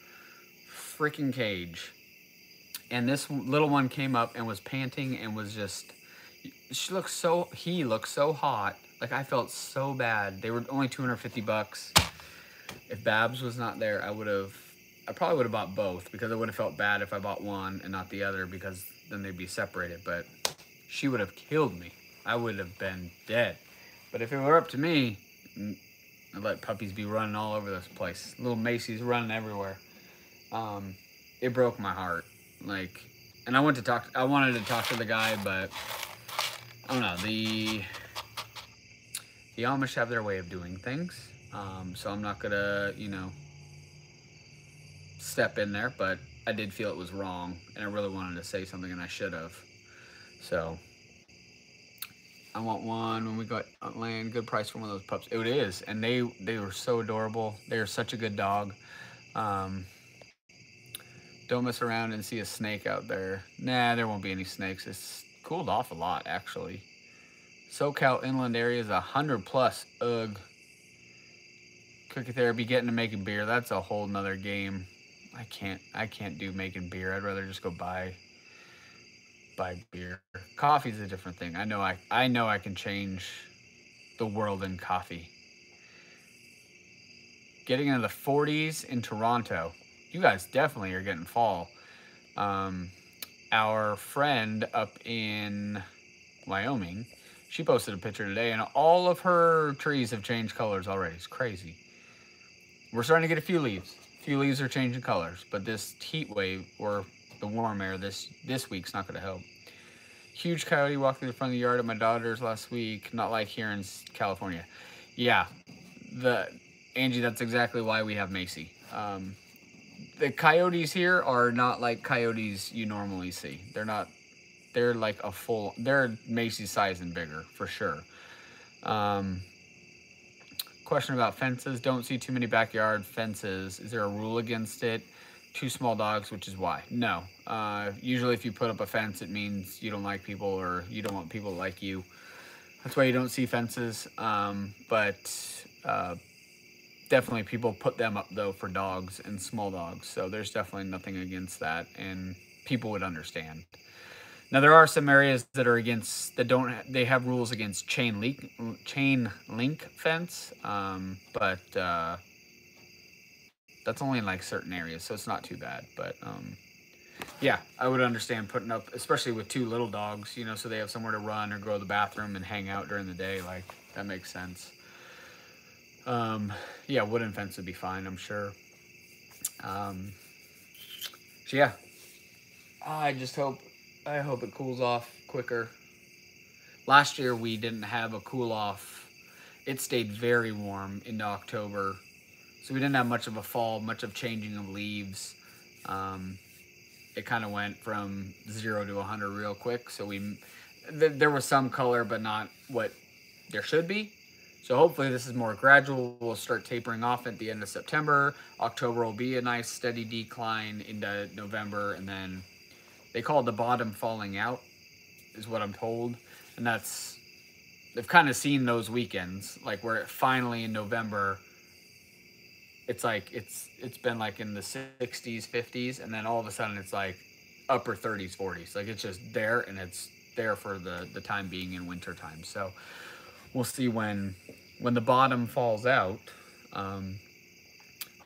freaking cage. And this little one came up and was panting and was just, he looked so hot. Like, I felt so bad. They were only $250. If Babs was not there, I probably would have bought both, because I would have felt bad if I bought one and not the other, because then they'd be separated. But she would have killed me. I would have been dead. But if it were up to me, I'd let puppies be running all over this place. Little Macy's running everywhere. It broke my heart. Like, And I wanted to talk to the guy, but I don't know. The Amish have their way of doing things. So I'm not gonna, you know, step in there, but I did feel it was wrong and I really wanted to say something and I should have. So I want one when we got land, good price for one of those pups. It is. And they were so adorable. They are such a good dog. Don't mess around and see a snake out there. Nah, there won't be any snakes. It's cooled off a lot, actually. SoCal inland area is 100+. Ugh. Cookie therapy, getting to making beer. That's a whole nother game. I can't do making beer. I'd rather just go buy beer. Coffee's a different thing. I know I can change the world in coffee. Getting into the 40s in Toronto. You guys definitely are getting fall. Our friend up in Wyoming, she posted a picture today and all of her trees have changed colors already. It's crazy. We're starting to get a few leaves. A few leaves are changing colors, but this heat wave or the warm air this week's not gonna help. Huge coyote walked through the front of the yard at my daughter's last week. Not like here in California. Yeah, Angie, that's exactly why we have Macy. The coyotes here are not like coyotes you normally see. They're like they're Macy size and bigger for sure. Question about fences. Don't see too many backyard fences. Is there a rule against it? Too small dogs, which is why. No, usually if you put up a fence, it means you don't like people or you don't want people to like you. That's why you don't see fences. Definitely people put them up though for dogs and small dogs. So there's definitely nothing against that and people would understand. Now there are some areas that are against, they have rules against chain link fence. That's only in like certain areas. So it's not too bad, but yeah, I would understand putting up, especially with two little dogs, you know, so they have somewhere to run or go to the bathroom and hang out during the day. Like that makes sense. Yeah, wooden fence would be fine, I'm sure. So yeah, I just hope it cools off quicker. Last year we didn't have a cool off. It stayed very warm into October. So we didn't have much of a fall, much of changing of leaves. It kind of went from 0 to 100 real quick. So there was some color, but not what there should be. So hopefully this is more gradual. We'll start tapering off at the end of September. October will be a nice steady decline into November. And then they call it the bottom falling out is what I'm told. And they've kind of seen those weekends, like where it finally in November, it's like, it's been like in the 60s, 50s. And then all of a sudden it's like upper 30s, 40s. Like it's just there and it's there for the time being in winter time. So we'll see when the bottom falls out.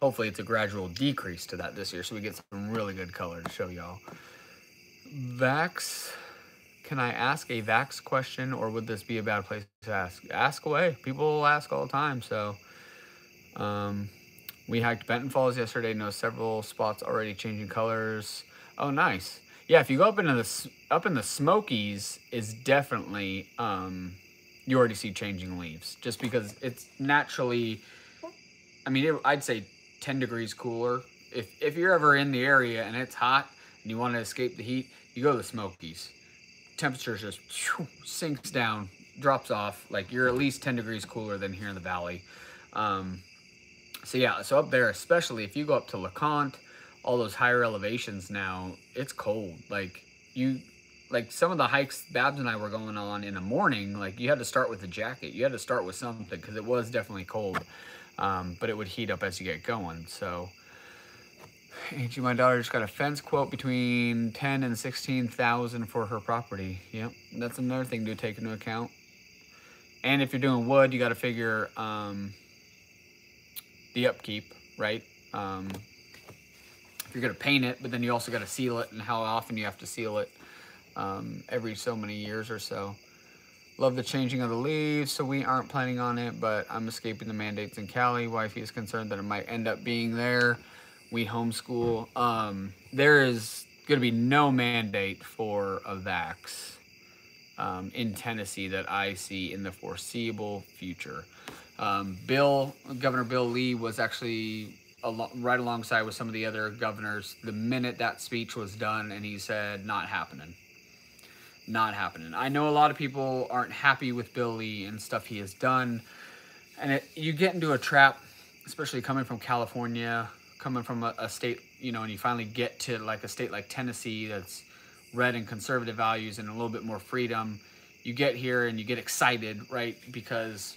Hopefully it's a gradual decrease to that this year, so we get some really good color to show y'all. Vax, can I ask a vax question, or would this be a bad place to ask? Ask away. People will ask all the time. So we hiked Benton Falls yesterday. Noticed several spots already changing colors. Oh, nice. Yeah, if you go up in the Smokies, is definitely. You already see changing leaves just because it's naturally, I mean, I'd say 10 degrees cooler. If you're ever in the area and it's hot and you want to escape the heat, you go to the Smokies. Temperature just sinks down, drops off. Like you're at least 10 degrees cooler than here in the valley. So yeah, so up there, especially if you go up to LeConte, all those higher elevations now, it's cold. Like some of the hikes Babs and I were going on in the morning, like you had to start with a jacket. You had to start with something because it was definitely cold, but it would heat up as you get going. So, Angie, my daughter just got a fence quote between 10 and 16,000 for her property. Yep, that's another thing to take into account. And if you're doing wood, you got to figure the upkeep, right? If you're gonna paint it, but then you also got to seal it and how often you have to seal it. Every so many years or so. Love the changing of the leaves, so we aren't planning on it, but I'm escaping the mandates in Cali. Wifey is concerned that it might end up being there. We homeschool. There is going to be no mandate for a vax in Tennessee that I see in the foreseeable future. Governor Bill Lee was actually right alongside with some of the other governors the minute that speech was done, and he said, not happening. Not happening. I know a lot of people aren't happy with Bill Lee and stuff he has done, and you get into a trap, especially coming from California, coming from a state, you know, and you finally get to like a state like Tennessee that's red and conservative values and a little bit more freedom. You get here and you get excited, right? Because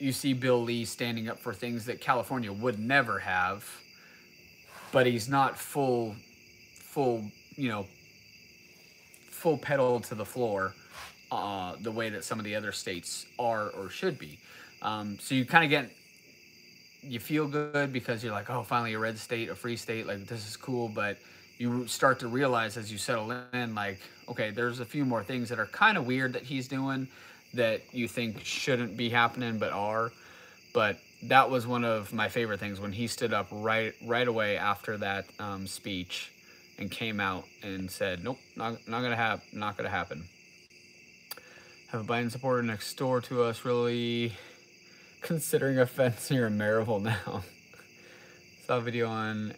you see Bill Lee standing up for things that California would never have, but he's not full, you know, full pedal to the floor the way that some of the other states are or should be. So you kind of get, you feel good because you're like, oh, finally a red state, a free state, like this is cool. But you start to realize as you settle in, like, okay, there's a few more things that are kind of weird that he's doing that you think shouldn't be happening but are. But that was one of my favorite things when he stood up right away after that speech and came out and said, nope, not gonna happen. Have a Biden supporter next door to us really considering a fence near Maryville now. Saw a video on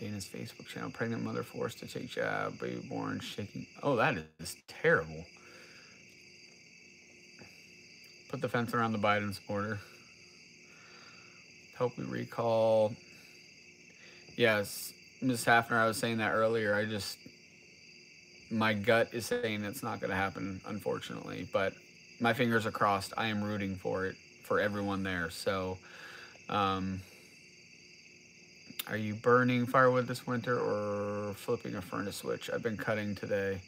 Dana's Facebook channel, pregnant mother forced to take jab, baby born shaking. Oh, that is terrible. Put the fence around the Biden supporter. Hope we recall. Yes. Ms. Hafner, I was saying that earlier. My gut is saying it's not going to happen, unfortunately, but my fingers are crossed. I am rooting for it for everyone there. So, are you burning firewood this winter or flipping a furnace switch? I've been cutting today.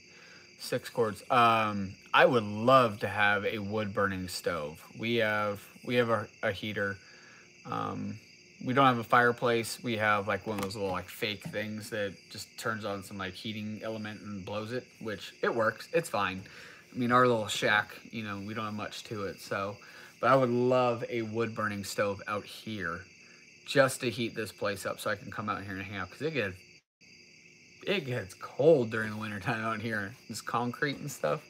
6 cords. I would love to have a wood burning stove. We have a heater. We don't have a fireplace. We have like one of those little like fake things that just turns on some like heating element and blows it, which it works. It's fine. I mean, our little shack, you know, we don't have much to it. So, but I would love a wood burning stove out here just to heat this place up so I can come out here and hang out. Cause it gets cold during the winter time out here. It's concrete and stuff,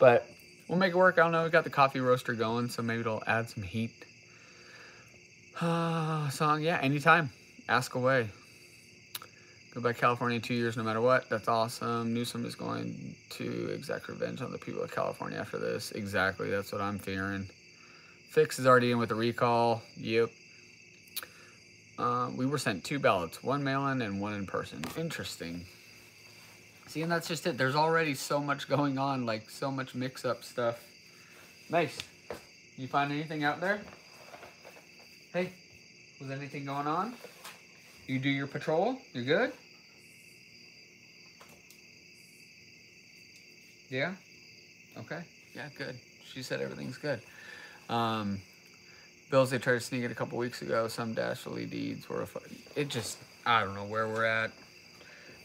but we'll make it work. I don't know. We got the coffee roaster going, so maybe it'll add some heat. Song, yeah, anytime. Ask away. Go back to California 2 years no matter what. That's awesome. Newsom is going to exact revenge on the people of California after this. Exactly, that's what I'm fearing. Fix is already in with the recall. Yep. We were sent 2 ballots, 1 mail-in and 1 in person. Interesting. See, and that's just it. There's already so much going on, like so much mix-up stuff. Nice. You find anything out there? Hey, was anything going on? You do your patrol? You're good? Yeah? Okay. Yeah, good. She said everything's good. Bills, they tried to sneak it a couple weeks ago. Some dastardly deeds were it just, I don't know where we're at.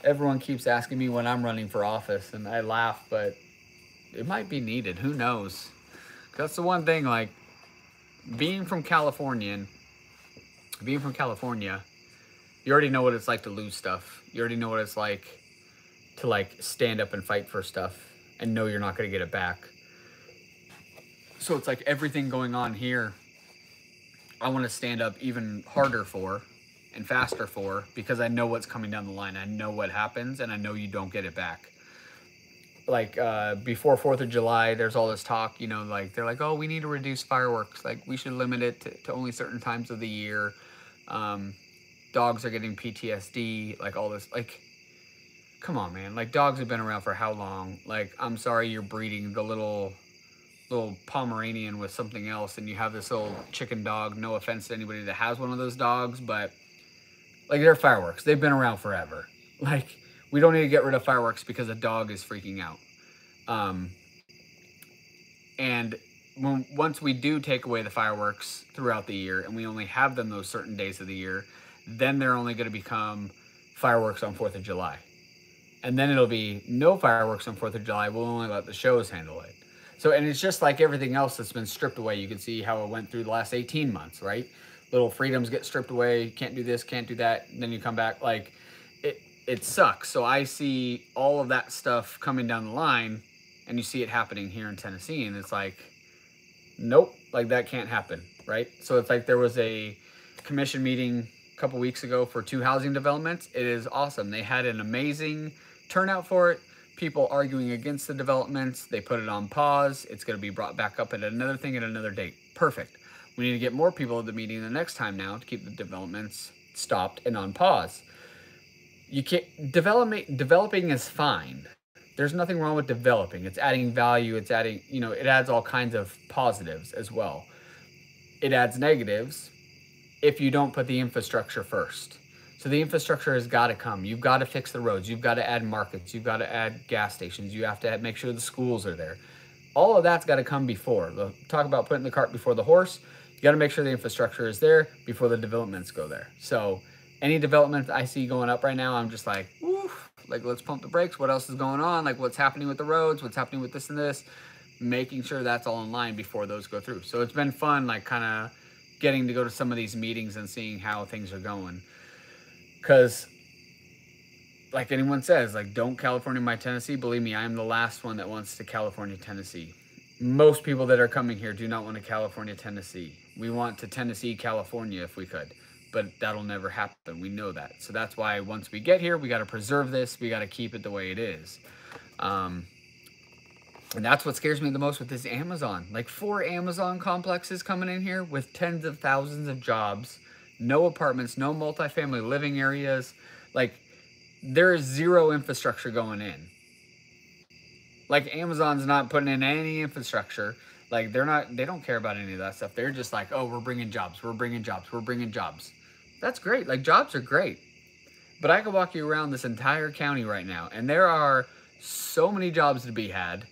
Everyone keeps asking me when I'm running for office, and I laugh, but it might be needed. Who knows? That's the one thing, like, being from California, you already know what it's like to lose stuff. You already know what it's like to like stand up and fight for stuff and know you're not going to get it back. So it's like everything going on here, I want to stand up even harder for and faster for because I know what's coming down the line. I know what happens and I know you don't get it back. Like, before 4th of July, there's all this talk, you know, like, they're like, oh, we need to reduce fireworks. Like, we should limit it to only certain times of the year. Dogs are getting PTSD, like, all this. Like, come on, man. Like, dogs have been around for how long? Like, I'm sorry you're breeding the little Pomeranian with something else, and you have this little chicken dog. No offense to anybody that has one of those dogs, but, like, they're fireworks. They've been around forever. Like, we don't need to get rid of fireworks because a dog is freaking out. And once we do take away the fireworks throughout the year and we only have them those certain days of the year, then they're only going to become fireworks on 4th of July. And then it'll be no fireworks on 4th of July. We'll only let the shows handle it. So, and it's just like everything else that's been stripped away. You can see how it went through the last 18 months, right? little freedoms get stripped away. Can't do this, can't do that. And then you come back, like it sucks. So I see all of that stuff coming down the line, and you see it happening here in Tennessee, and it's like, nope, like that can't happen, right? So it's like there was a commission meeting a couple weeks ago for 2 housing developments. It is awesome. They had an amazing turnout for it. People arguing against the developments. They put it on pause. It's going to be brought back up at another thing at another date. Perfect. We need to get more people at the meeting the next time now to keep the developments stopped and on pause. You can't developing is fine. There's nothing wrong with developing. It's adding value. It's adding, you know, it adds all kinds of positives as well. It adds negatives if you don't put the infrastructure first. So the infrastructure has got to come. You've got to fix the roads. You've got to add markets. You've got to add gas stations. You have to make sure the schools are there. All of that's got to come before. Talk about putting the cart before the horse. You got to make sure the infrastructure is there before the developments go there. So any development I see going up right now, I'm just like, oof. Like, let's pump the brakes. What else is going on? Like, what's happening with the roads? What's happening with this and this? Making sure that's all in line before those go through. So it's been fun, like, kind of getting to go to some of these meetings and seeing how things are going. Because, like anyone says, like, don't California my Tennessee. Believe me, I am the last one that wants to California Tennessee. Most people that are coming here do not want to California Tennessee. We want to Tennessee California if we could. But that'll never happen. We know that. So that's why once we get here, we got to preserve this. We got to keep it the way it is. And that's what scares me the most with this Amazon. Like 4 Amazon complexes coming in here with tens of thousands of jobs, no apartments, no multifamily living areas. Like there is zero infrastructure going in. Like Amazon's not putting in any infrastructure. Like they don't care about any of that stuff. They're just like, oh, we're bringing jobs. We're bringing jobs. We're bringing jobs. That's great. Like jobs are great, but I could walk you around this entire county right now, and there are so many jobs to be had.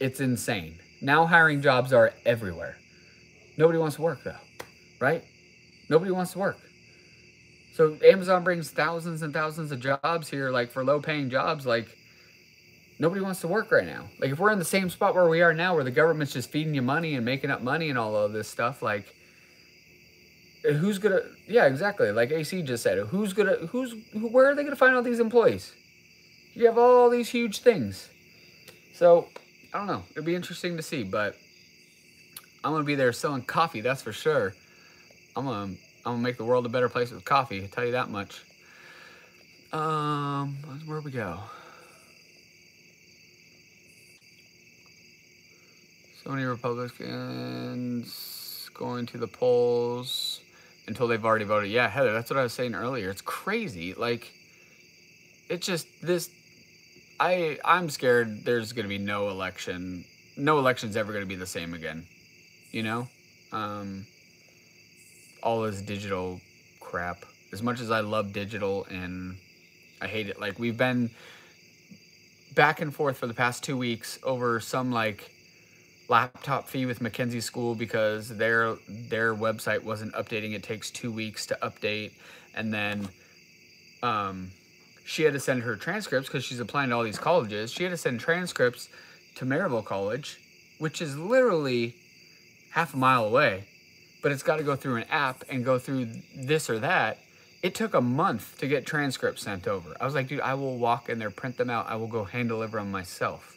It's insane. Now hiring jobs are everywhere. Nobody wants to work though, right? Nobody wants to work. So Amazon brings thousands and thousands of jobs here, like for low paying jobs. Like nobody wants to work right now. Like if we're in the same spot where we are now, where the government's just feeding you money and making up money and all of this stuff, like, who's gonna, yeah, exactly. Like AC just said, where are they gonna find all these employees? You have all these huge things. So I don't know, it'd be interesting to see, but I'm gonna be there selling coffee, that's for sure. I'm gonna make the world a better place with coffee, I'll tell you that much. Where'd we go? So many Republicans going to the polls until they've already voted. Yeah, Heather, that's what I was saying earlier. It's crazy. Like, it's just this. I'm scared there's going to be no election. No election's ever going to be the same again. You know? All this digital crap. As much as I love digital and I hate it. Like, we've been back and forth for the past 2 weeks over some, like, laptop fee with McKenzie School because their website wasn't updating. It takes 2 weeks to update. And then she had to send her transcripts because she's applying to all these colleges. She had to send transcripts to Maryville College, which is literally half a mile away, but it's got to go through an app and go through this or that. It took a month to get transcripts sent over. I was like, dude, I will walk in there, print them out. I will go hand deliver them myself.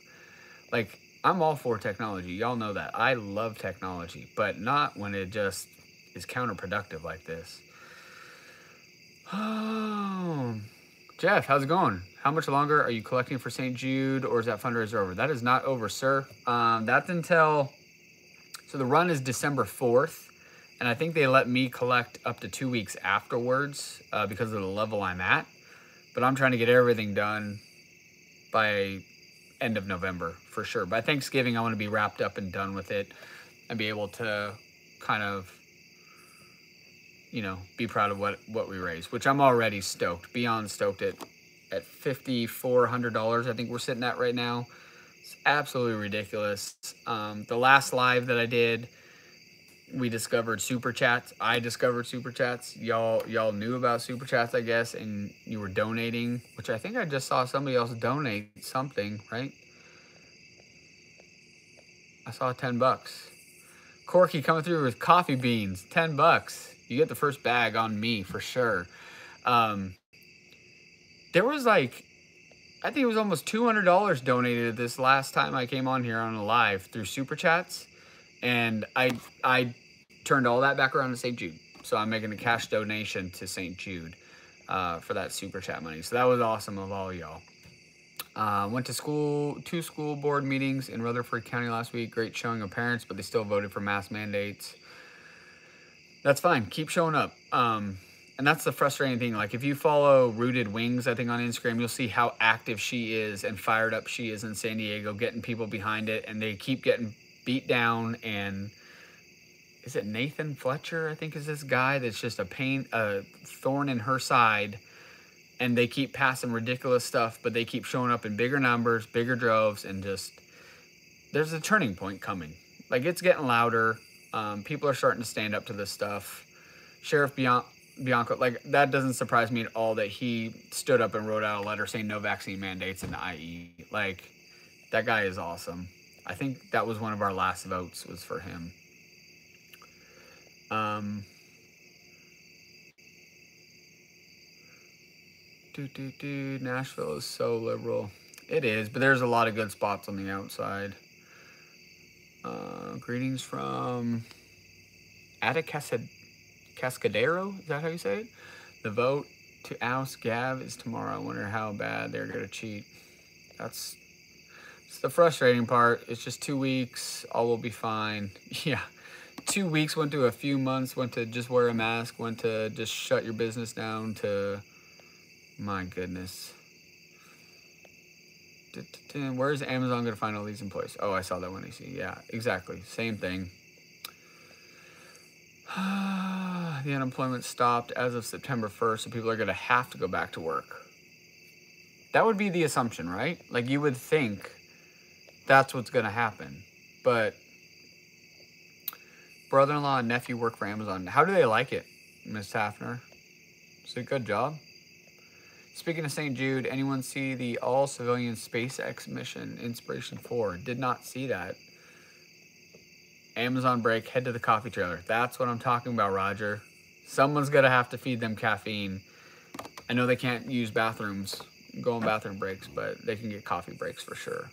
Like, I'm all for technology. Y'all know that. I love technology, but not when it just is counterproductive like this. Oh, Jeff, how's it going? How much longer are you collecting for St. Jude, or is that fundraiser over? That is not over, sir. That's until, so the run is December 4th, and I think they let me collect up to 2 weeks afterwards because of the level I'm at, but I'm trying to get everything done by end of November for sure. By Thanksgiving, I want to be wrapped up and done with it and be able to kind of, you know, be proud of what we raised, which I'm already stoked, beyond stoked at $5,400. I think we're sitting at right now. It's absolutely ridiculous. The last live that I did, we discovered Super Chats. I discovered Super Chats. Y'all knew about Super Chats, I guess, and you were donating, which I think I just saw somebody else donate something, right? I saw $10. Corky coming through with coffee beans, 10 bucks. You get the first bag on me for sure. There was like, I think it was almost $200 donated this last time I came on here on a live through Super Chats. And I turned all that back around to St. Jude. So I'm making a cash donation to St. Jude for that Super Chat money. So that was awesome of all y'all. Went to two school board meetings in Rutherford County last week. Great showing of parents, but they still voted for mask mandates. That's fine. Keep showing up. And that's the frustrating thing. Like, if you follow Rooted Wings, I think, on Instagram, you'll see how active she is and fired up she is in San Diego, getting people behind it. And they keep getting beat down. And is it Nathan Fletcher, I think, is this guy that's just a pain, a thorn in her side. And they keep passing ridiculous stuff, but they keep showing up in bigger numbers, bigger droves, and just there's a turning point coming. Like, it's getting louder. People are starting to stand up to this stuff. Sheriff Bianco, like, that doesn't surprise me at all that he stood up and wrote out a letter saying no vaccine mandates in the IE. Like, that guy is awesome. I think that was one of our last votes was for him. Nashville is so liberal. It is, but there's a lot of good spots on the outside. Greetings from Atascadero, is that how you say it? The vote to oust Gav is tomorrow. I wonder how bad they're gonna cheat. That's the frustrating part. It's just 2 weeks, all will be fine. Yeah, 2 weeks went to a few months, went to just wear a mask, went to just shut your business down to... My goodness. Where's Amazon going to find all these employees? Oh, I saw that one. I see. Yeah, exactly. Same thing. The unemployment stopped as of September 1st, so people are going to have to go back to work. That would be the assumption, right? Like, you would think that's what's going to happen. But brother-in-law and nephew work for Amazon. How do they like it, Ms. Hafner? Is it a good job? Speaking of St. Jude, anyone see the all-civilian SpaceX mission Inspiration 4? Did not see that. Amazon break, head to the coffee trailer. That's what I'm talking about, Roger. Someone's going to have to feed them caffeine. I know they can't use bathrooms, go on bathroom breaks, but they can get coffee breaks for sure.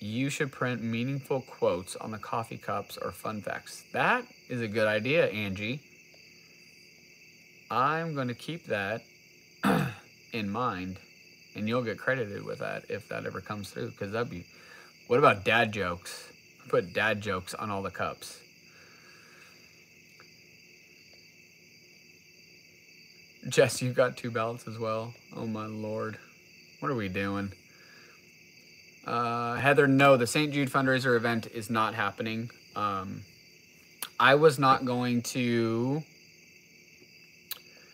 You should print meaningful quotes on the coffee cups or fun facts. That is a good idea, Angie. I'm going to keep that in mind, and you'll get credited with that if that ever comes through, because that'd be... What about dad jokes? Put dad jokes on all the cups. Jess, you got two ballots as well. Oh, my Lord. What are we doing? Heather, no, the St. Jude fundraiser event is not happening. I was not going to...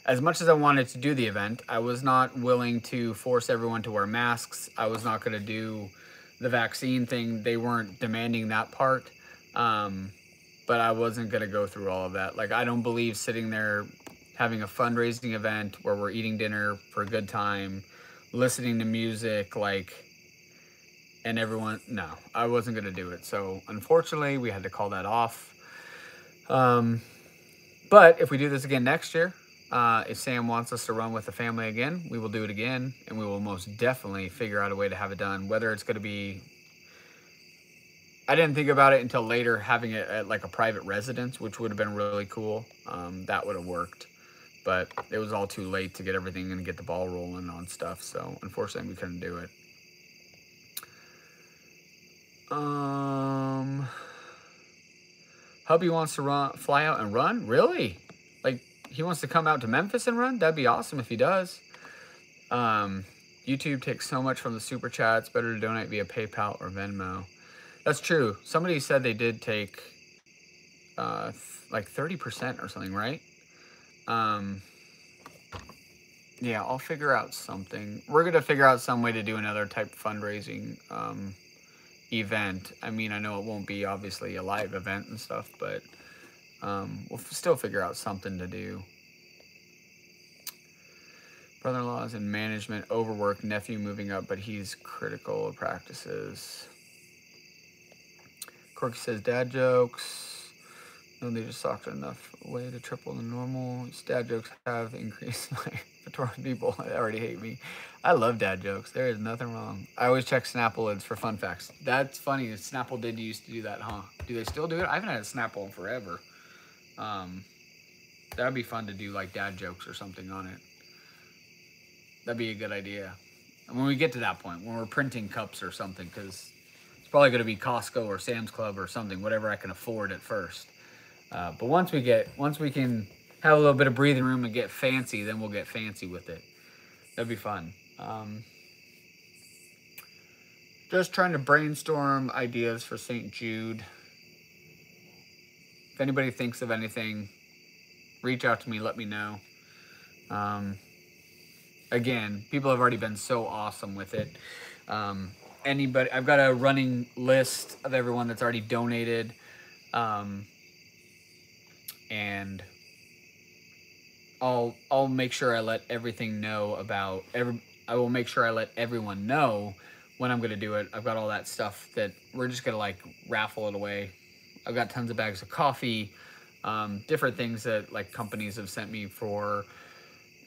As much as I wanted to do the event, I was not willing to force everyone to wear masks. I was not going to do the vaccine thing. They weren't demanding that part. But I wasn't going to go through all of that. Like, I don't believe sitting there having a fundraising event where we're eating dinner for a good time, listening to music, like, and everyone, no, I wasn't going to do it. So unfortunately, we had to call that off. But if we do this again next year, if Sam wants us to run with the family again, we will do it again, and we will most definitely figure out a way to have it done. Whether it's going to be... I didn't think about it until later, having it at like a private residence, which would have been really cool. That would have worked, but it was all too late to get everything and get the ball rolling on stuff, so unfortunately we couldn't do it. Hubby wants to fly out and run? Really? He wants to come out to Memphis and run? That'd be awesome if he does. YouTube takes so much from the Super Chats. Better to donate via PayPal or Venmo. That's true. Somebody said they did take like 30% or something, right? Yeah, I'll figure out something. We're going to figure out some way to do another type of fundraising event. I mean, I know it won't be obviously a live event and stuff, but... we'll still figure out something to do. Brother-in-law is in management, overwork, nephew moving up, but he's critical of practices. Corky says dad jokes. No, they just socked enough way to triple the normal. Dad jokes have increased my retarded people. They already hate me. I love dad jokes. There is nothing wrong. I always check Snapple lids for fun facts. That's funny. Snapple did used to do that, huh? Do they still do it? I haven't had a Snapple in forever. That'd be fun to do like dad jokes or something on it. That'd be a good idea. And when we get to that point, when we're printing cups or something, because it's probably going to be Costco or Sam's Club or something, whatever I can afford at first. But once we can have a little bit of breathing room and get fancy, then we'll get fancy with it. That'd be fun. Just trying to brainstorm ideas for St. Jude. If anybody thinks of anything, reach out to me, let me know. Again, people have already been so awesome with it. Anybody, I've got a running list of everyone that's already donated. And I'll make sure I let everything know about I will make sure I let everyone know when I'm gonna do it. I've got all that stuff that we're just gonna like raffle it away. I've got tons of bags of coffee, different things that like companies have sent me for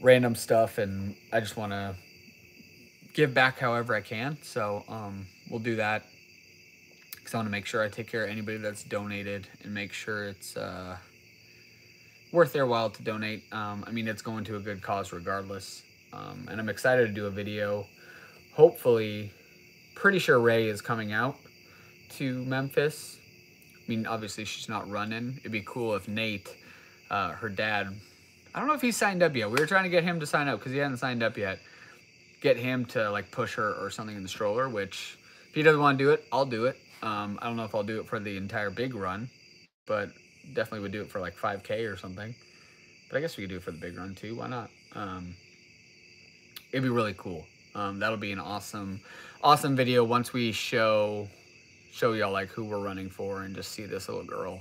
random stuff, and I just want to give back however I can. So we'll do that because I want to make sure I take care of anybody that's donated and make sure it's worth their while to donate. I mean, it's going to a good cause regardless. And I'm excited to do a video. Hopefully, pretty sure Ray is coming out to Memphis. I mean, obviously she's not running. It'd be cool if Nate, her dad, I don't know if he's signed up yet. We were trying to get him to sign up because he hadn't signed up yet. Get him to like push her or something in the stroller, which if he doesn't want to do it, I'll do it. I don't know if I'll do it for the entire big run, but definitely would do it for like 5K or something. But I guess we could do it for the big run too. Why not? It'd be really cool. That'll be an awesome, awesome video once we show y'all like who we're running for and just see this little girl.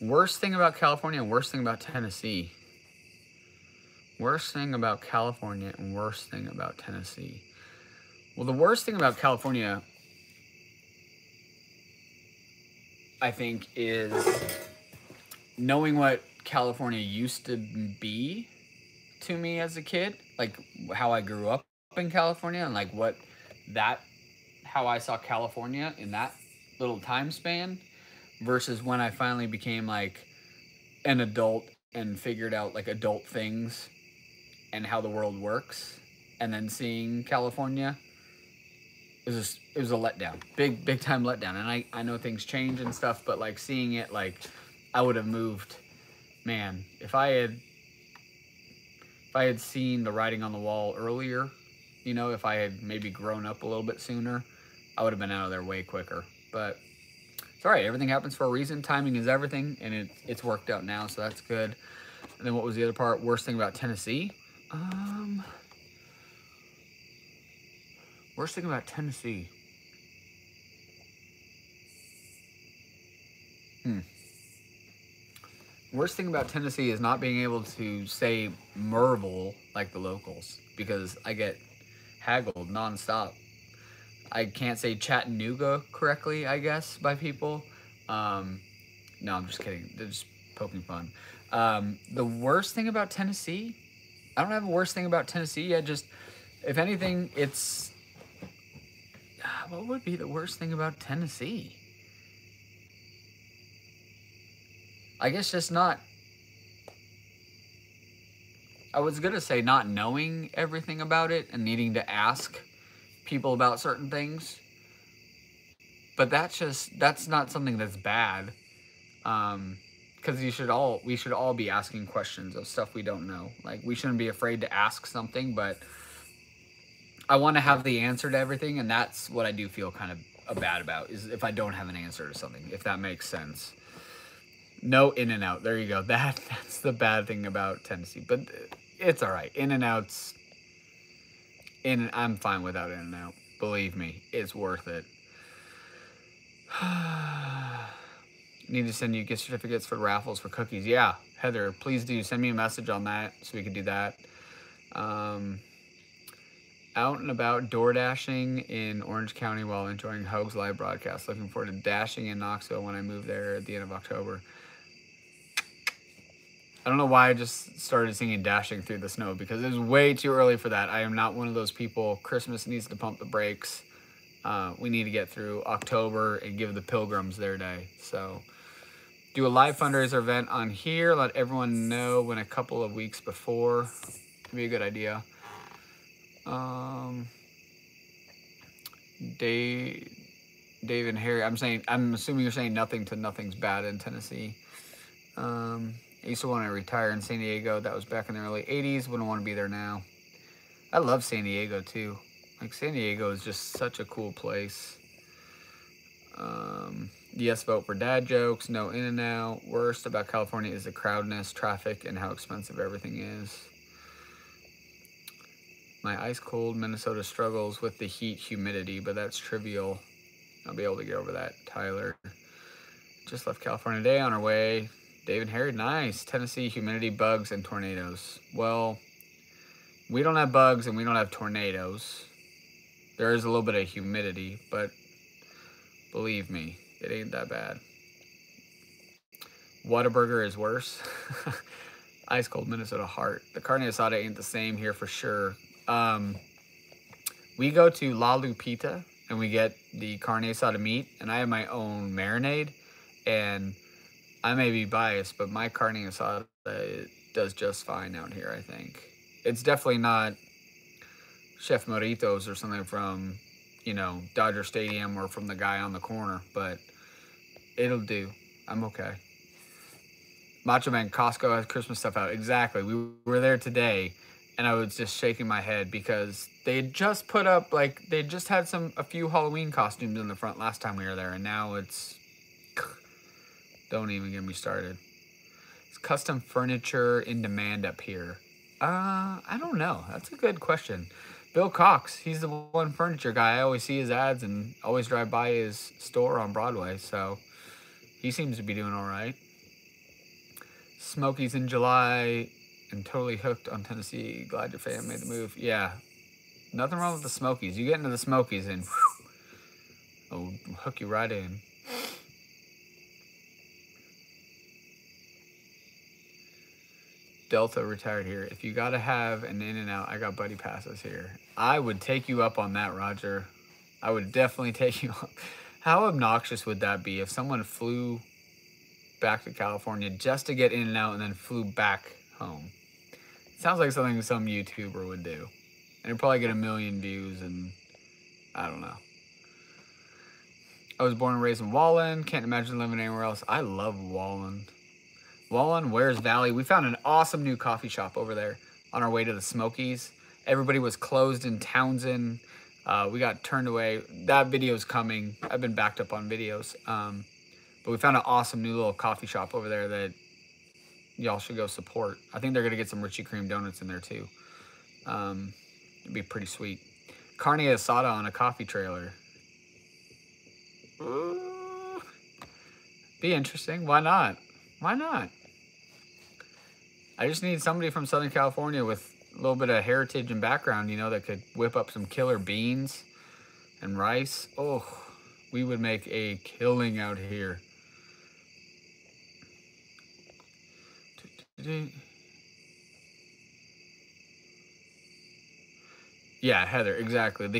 Worst thing about California and worst thing about Tennessee. Worst thing about California and worst thing about Tennessee. Well, the worst thing about California, I think, is knowing what California used to be to me as a kid, like how I grew up in California and like what that, how I saw California in that little time span versus when I finally became like an adult and figured out like adult things and how the world works. And then seeing California, it was a letdown, big time letdown. And I know things change and stuff, but like seeing it, like I would have moved, man, if I had seen the writing on the wall earlier, you know, if I had maybe grown up a little bit sooner, I would have been out of there way quicker. But it's all right. Everything happens for a reason. Timing is everything, and it's worked out now, so that's good. And then what was the other part? Worst thing about Tennessee? Worst thing about Tennessee. Worst thing about Tennessee is not being able to say Maryville like the locals, because I get haggled nonstop. I can't say Chattanooga correctly, I guess, by people. No, I'm just kidding. They're just poking fun. The worst thing about Tennessee? I don't have a worst thing about Tennessee yet. Just, if anything, it's... What would be the worst thing about Tennessee? I guess just not... I was going to say not knowing everything about it and needing to ask people about certain things, but that's not something that's bad, because we should all be asking questions of stuff we don't know. Like, we shouldn't be afraid to ask something, but I want to have the answer to everything, and that's what I do feel kind of bad about, is if I don't have an answer to something, if that makes sense. No in and out, there you go. That's the bad thing about Tennessee, but it's all right. In and out's and I'm fine without In and Out. Believe me, it's worth it. Need to send you gift certificates for raffles for cookies. Yeah, Heather, please do. Send me a message on that so we can do that. Out and about door dashing in Orange County while enjoying Hoag's live broadcast. Looking forward to dashing in Knoxville when I move there at the end of October. I don't know why I just started singing Dashing Through the Snow because it was way too early for that. I am not one of those people. Christmas needs to pump the brakes. We need to get through October and give the pilgrims their day. So do a live fundraiser event on here. Let everyone know when a couple of weeks before. It'd be a good idea. Dave and Harry, I'm assuming you're saying nothing to nothing's bad in Tennessee. I used to want to retire in San Diego. That was back in the early 80s. Wouldn't want to be there now. I love San Diego too. Like San Diego is just such a cool place. Yes, vote for dad jokes. No in and out. Worst about California is the crowdedness, traffic, and how expensive everything is. My ice-cold Minnesota struggles with the heat, humidity, but that's trivial. I'll be able to get over that, Tyler. Just left California today on our way. Dave and Harry, nice. Tennessee, humidity, bugs, and tornadoes. Well, we don't have bugs and we don't have tornadoes. There is a little bit of humidity, but believe me, it ain't that bad. Whataburger is worse. Ice-cold Minnesota heart. The carne asada ain't the same here for sure. We go to La Lupita and we get the carne asada meat, and I have my own marinade, and I may be biased, but my carne asada does just fine out here, I think. It's definitely not Chef Morito's or something from, you know, Dodger Stadium or from the guy on the corner, but it'll do. I'm okay. Macho Man, Costco has Christmas stuff out. Exactly. We were there today. And I was just shaking my head because they had just put up, like, they just had a few Halloween costumes in the front last time we were there. And now it's, don't even get me started. It's custom furniture in demand up here. I don't know. That's a good question. Bill Cox, he's the one furniture guy. I always see his ads and always drive by his store on Broadway. So he seems to be doing all right. Smokies in July. And totally hooked on Tennessee. Glad your fam made the move. Yeah. Nothing wrong with the Smokies. You get into the Smokies and it'll hook you right in. Delta retired here. If you got to have an in and out, I got buddy passes here. I would take you up on that, Roger. I would definitely take you up. How obnoxious would that be if someone flew back to California just to get in and out and then flew back home? Sounds like something some YouTuber would do. And it'd probably get a million views and I don't know. I was born and raised in Walland. Can't imagine living anywhere else. I love Walland. Walland, Wares Valley. We found an awesome new coffee shop over there on our way to the Smokies. Everybody was closed in Townsend. We got turned away. That video's coming. I've been backed up on videos. But we found an awesome new little coffee shop over there that y'all should go support. I think they're going to get some Richie Cream donuts in there too. It'd be pretty sweet. Carne asada on a coffee trailer. Ooh. Be interesting. Why not? Why not? I just need somebody from Southern California with a little bit of heritage and background, you know, that could whip up some killer beans and rice. Oh, we would make a killing out here. Yeah, Heather, exactly. The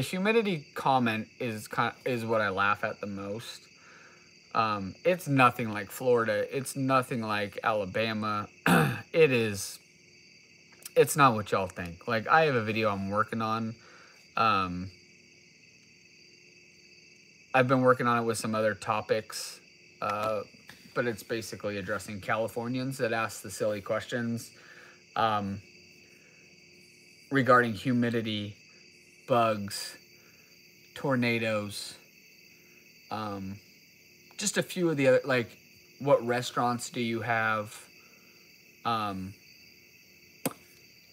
humidity comment is what I laugh at the most. It's nothing like Florida. It's nothing like Alabama. It's not what y'all think. Like, I have a video I'm working on. I've been working on it with some other topics, but it's basically addressing Californians that ask the silly questions regarding humidity, bugs, tornadoes, just a few of the other, like, what restaurants do you have?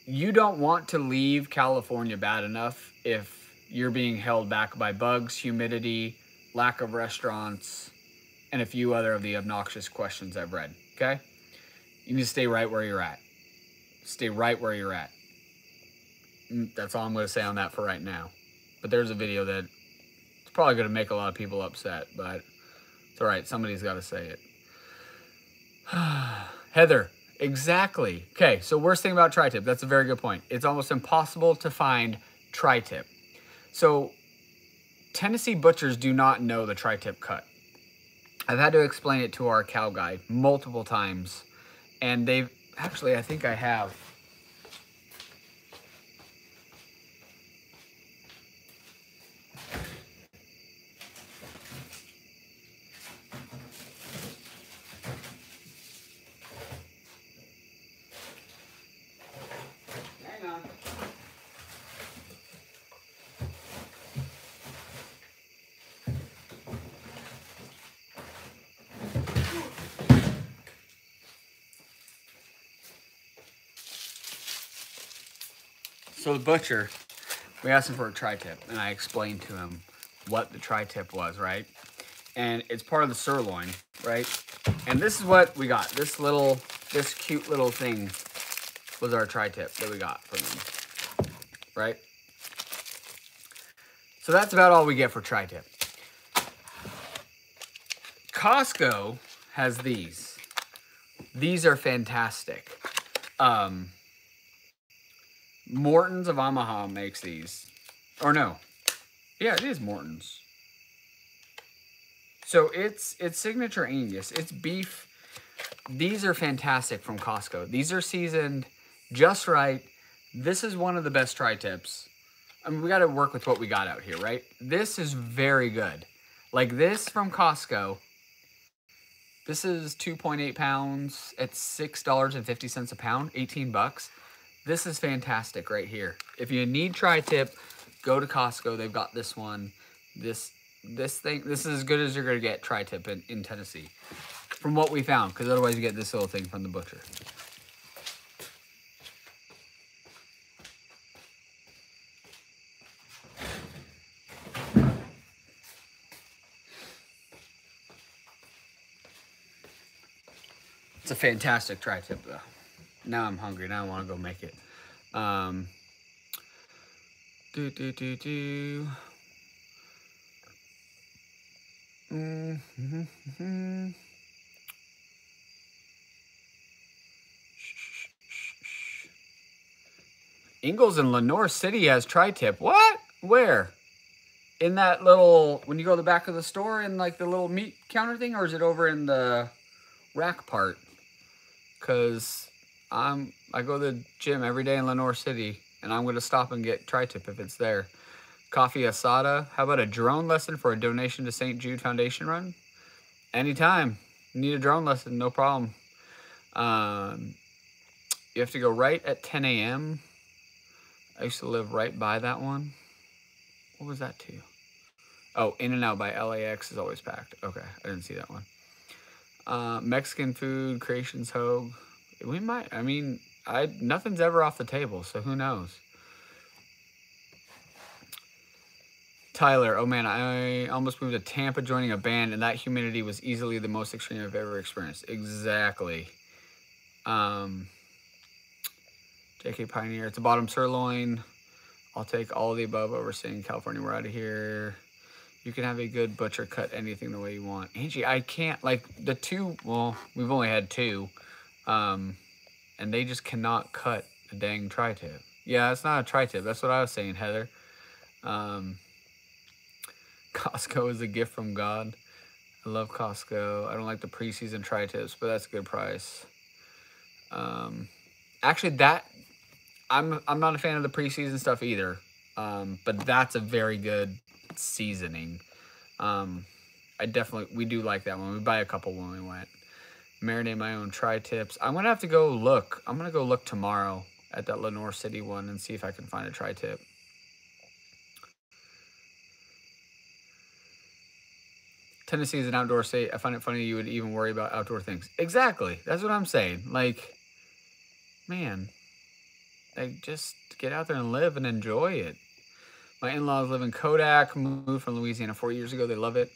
You don't want to leave California bad enough if you're being held back by bugs, humidity, lack of restaurants, and a few other of the obnoxious questions I've read, okay? You need to stay right where you're at. Stay right where you're at. That's all I'm going to say on that for right now. But there's a video that it's probably going to make a lot of people upset, but it's all right. Somebody's got to say it. Heather, exactly. Okay, so worst thing about tri-tip. That's a very good point. It's almost impossible to find tri-tip. So Tennessee butchers do not know the tri-tip cut. I've had to explain it to our cow guy multiple times, and they've actually, I think I have. So the butcher, we asked him for a tri-tip, and I explained to him what the tri-tip was, right? And it's part of the sirloin, right? And this is what we got. This little, this cute little thing was our tri-tip that we got from him, right? So that's about all we get for tri-tip. Costco has these. These are fantastic. Morton's of Omaha makes these. Or no. Yeah, it is Morton's. So it's Signature Angus. It's beef. These are fantastic from Costco. These are seasoned just right. This is one of the best tri-tips. I mean, we got to work with what we got out here, right? This is very good. Like this from Costco. This is 2.8 pounds at $6.50 a pound, 18 bucks. This is fantastic right here. If you need tri-tip, go to Costco. They've got this one. This thing, this is as good as you're gonna get tri-tip in Tennessee. From what we found, because otherwise you get this little thing from the butcher. It's a fantastic tri-tip though. Now I'm hungry. Now I want to go make it. Ingalls in Lenoir City has tri-tip. What? Where? In that little, when you go to the back of the store in like the little meat counter thing, or is it over in the rack part? Because I go to the gym every day in Lenoir City, and I'm going to stop and get tri-tip if it's there. Coffee Asada. How about a drone lesson for a donation to St. Jude Foundation run? Anytime. You need a drone lesson, no problem. You have to go right at 10 a.m. I used to live right by that one. What was that too? Oh, In-N-Out by LAX is always packed. Okay, I didn't see that one. Mexican food, Creations Hogue. We might, I mean, nothing's ever off the table, so who knows? Tyler, oh man, I almost moved to Tampa joining a band, and that humidity was easily the most extreme I've ever experienced. Exactly. JK Pioneer, it's a bottom sirloin. I'll take all of the above over saying California, we're out of here. You can have a good butcher cut anything the way you want. Angie, I can't, like, the two, well, we've only had two. And they just cannot cut a dang tri-tip. Yeah, it's not a tri-tip. That's what I was saying, Heather. Costco is a gift from God. I love Costco. I don't like the preseason tri-tips, but that's a good price. Actually, that I'm not a fan of the preseason stuff either. But that's a very good seasoning. We do like that one. We buy a couple when we went. Marinate my own tri-tips. I'm gonna have to go look. I'm gonna go look tomorrow at that Lenoir City one and see if I can find a tri-tip. Tennessee is an outdoor state. I find it funny you would even worry about outdoor things. Exactly. That's what I'm saying. Like, man, like just get out there and live and enjoy it. My in-laws live in Kodak. Moved from Louisiana 4 years ago. They love it.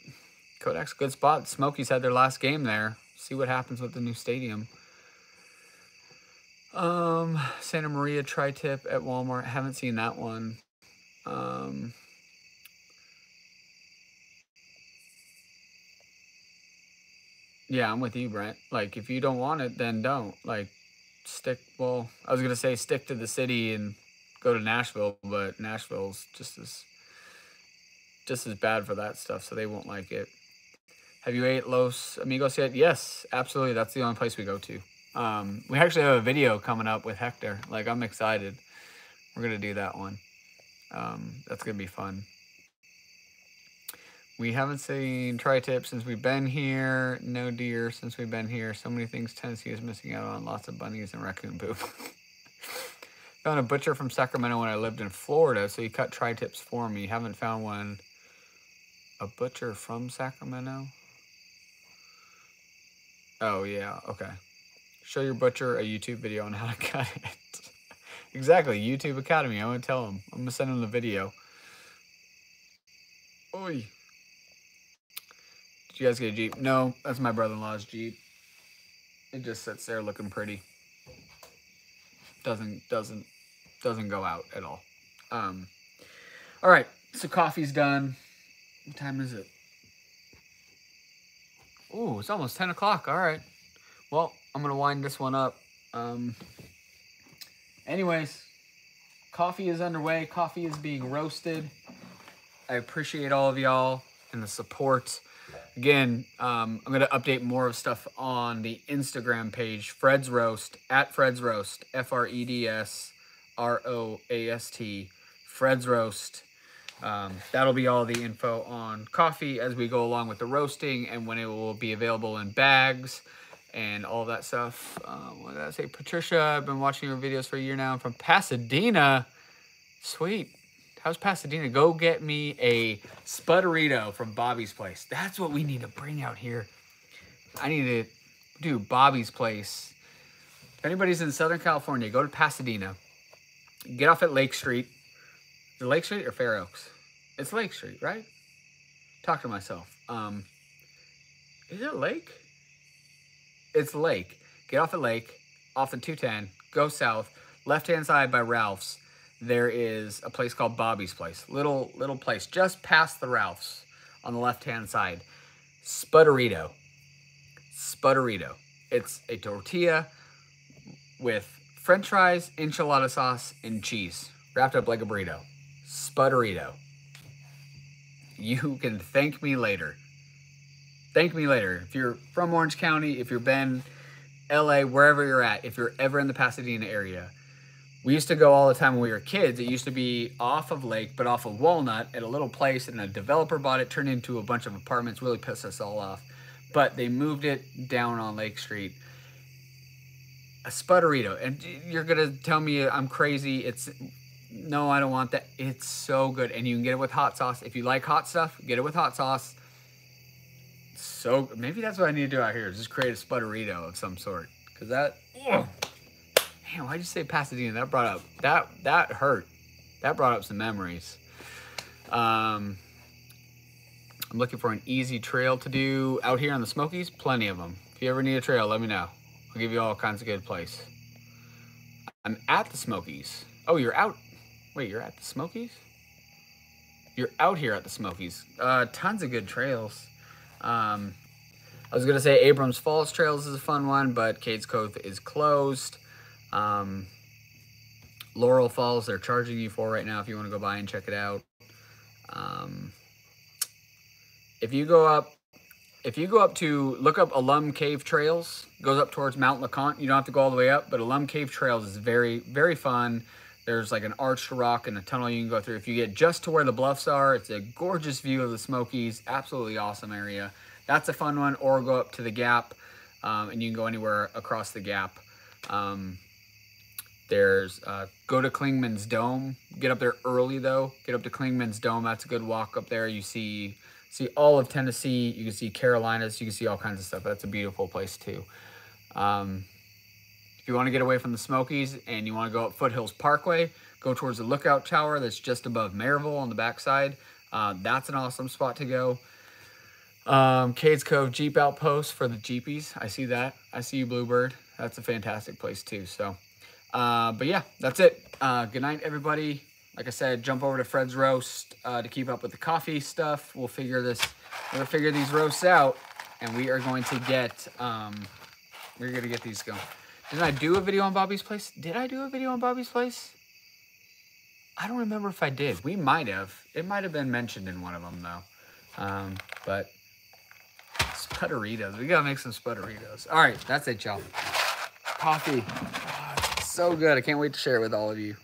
Kodak's a good spot. Smokies had their last game there. See what happens with the new stadium. Santa Maria tri-tip at Walmart. Haven't seen that one. Yeah, I'm with you, Brent. Like, if you don't want it, then don't. Like, well, I was going to say stick to the city and go to Nashville, but Nashville's just as bad for that stuff, so they won't like it. Have you ate Los Amigos yet? Yes, absolutely. That's the only place we go to. We actually have a video coming up with Hector. Like, I'm excited. We're going to do that one. That's going to be fun. We haven't seen tri-tip since we've been here. No deer since we've been here. So many things Tennessee is missing out on. Lots of bunnies and raccoon poop. Found a butcher from Sacramento when I lived in Florida, so he cut tri-tips for me. Haven't found one. A butcher from Sacramento? Oh, yeah. Okay. Show your butcher a YouTube video on how to cut it. Exactly. YouTube Academy. I'm going to tell him. I'm going to send him the video. Oi. Did you guys get a Jeep? No, that's my brother-in-law's Jeep. It just sits there looking pretty. Doesn't go out at all. All right, so coffee's done. What time is it? Ooh, it's almost 10 o'clock. All right. Well, I'm going to wind this one up. Anyways, coffee is underway. Coffee is being roasted. I appreciate all of y'all and the support. Again, I'm going to update more of stuff on the Instagram page, Fred's Roast, at Fred's Roast, F-R-E-D-S-R-O-A-S-T, Fred's Roast. That'll be all the info on coffee as we go along with the roasting and when it will be available in bags and all that stuff. What did I say? Patricia, I've been watching your videos for a year now. I'm from Pasadena. Sweet. How's Pasadena? Go get me a Spudderito from Bobby's Place. That's what we need to bring out here. I need to do Bobby's Place. If anybody's in Southern California, go to Pasadena. Get off at Lake Street. Is it Lake Street or Fair Oaks? It's Lake Street, right? Talk to myself. Is it Lake? It's Lake. Get off at Lake, off the 210, go south, left-hand side by Ralph's. There is a place called Bobby's Place. Little place just past the Ralph's on the left-hand side. Spudderito. Spudderito. It's a tortilla with french fries, enchilada sauce, and cheese. Wrapped up like a burrito. Spudderito. You can thank me later. Thank me later. If you're from Orange County, if you've been LA, wherever you're at, if you're ever in the Pasadena area, we used to go all the time when we were kids. It used to be off of Lake, but off of Walnut at a little place, and a developer bought it, turned into a bunch of apartments, really pissed us all off. But they moved it down on Lake Street. A Spudderito. And you're going to tell me I'm crazy. No, I don't want that. It's so good. And you can get it with hot sauce. If you like hot stuff, get it with hot sauce. So maybe that's what I need to do out here, is just create a Spudderito of some sort. Because that... Ugh. Man, why'd you say Pasadena? That brought up, that hurt. That brought up some memories. I'm looking for an easy trail to do out here on the Smokies. Plenty of them. If you ever need a trail, let me know. I'll give you all kinds of good place. I'm at the Smokies. Oh, you're out. Wait, you're at the Smokies? You're out here at the Smokies. Tons of good trails. I was going to say Abrams Falls Trails is a fun one, but Cades Cove is closed. Laurel Falls, they're charging you for right now if you want to go by and check it out. If you go up to look up Alum Cave Trails, goes up towards Mount LeConte. You don't have to go all the way up, but Alum Cave Trails is very, very fun. There's like an arched rock and a tunnel you can go through. If you get just to where the bluffs are, it's a gorgeous view of the Smokies. Absolutely awesome area. That's a fun one. Or go up to the Gap, and you can go anywhere across the Gap. Go to Clingman's Dome. Get up there early though. Get up to Clingman's Dome. That's a good walk up there. You see all of Tennessee. You can see Carolinas. You can see all kinds of stuff. That's a beautiful place too. If you want to get away from the Smokies and you want to go up Foothills Parkway, go towards the Lookout Tower that's just above Maryville on the backside. That's an awesome spot to go. Cades Cove Jeep Outpost for the Jeepies. I see that. I see you, Bluebird. That's a fantastic place too. So But yeah, that's it. Good night, everybody. Like I said, jump over to Fred's Roast to keep up with the coffee stuff. We'll figure this. We're gonna figure these roasts out, and we are going to get. We're gonna get these going. Didn't I do a video on Bobby's Place? Did I do a video on Bobby's Place? I don't remember if I did. We might have. It might have been mentioned in one of them though. But Spudderitos. We gotta make some Spudderitos. All right, that's it, y'all. Coffee. Oh, it's so good. I can't wait to share it with all of you.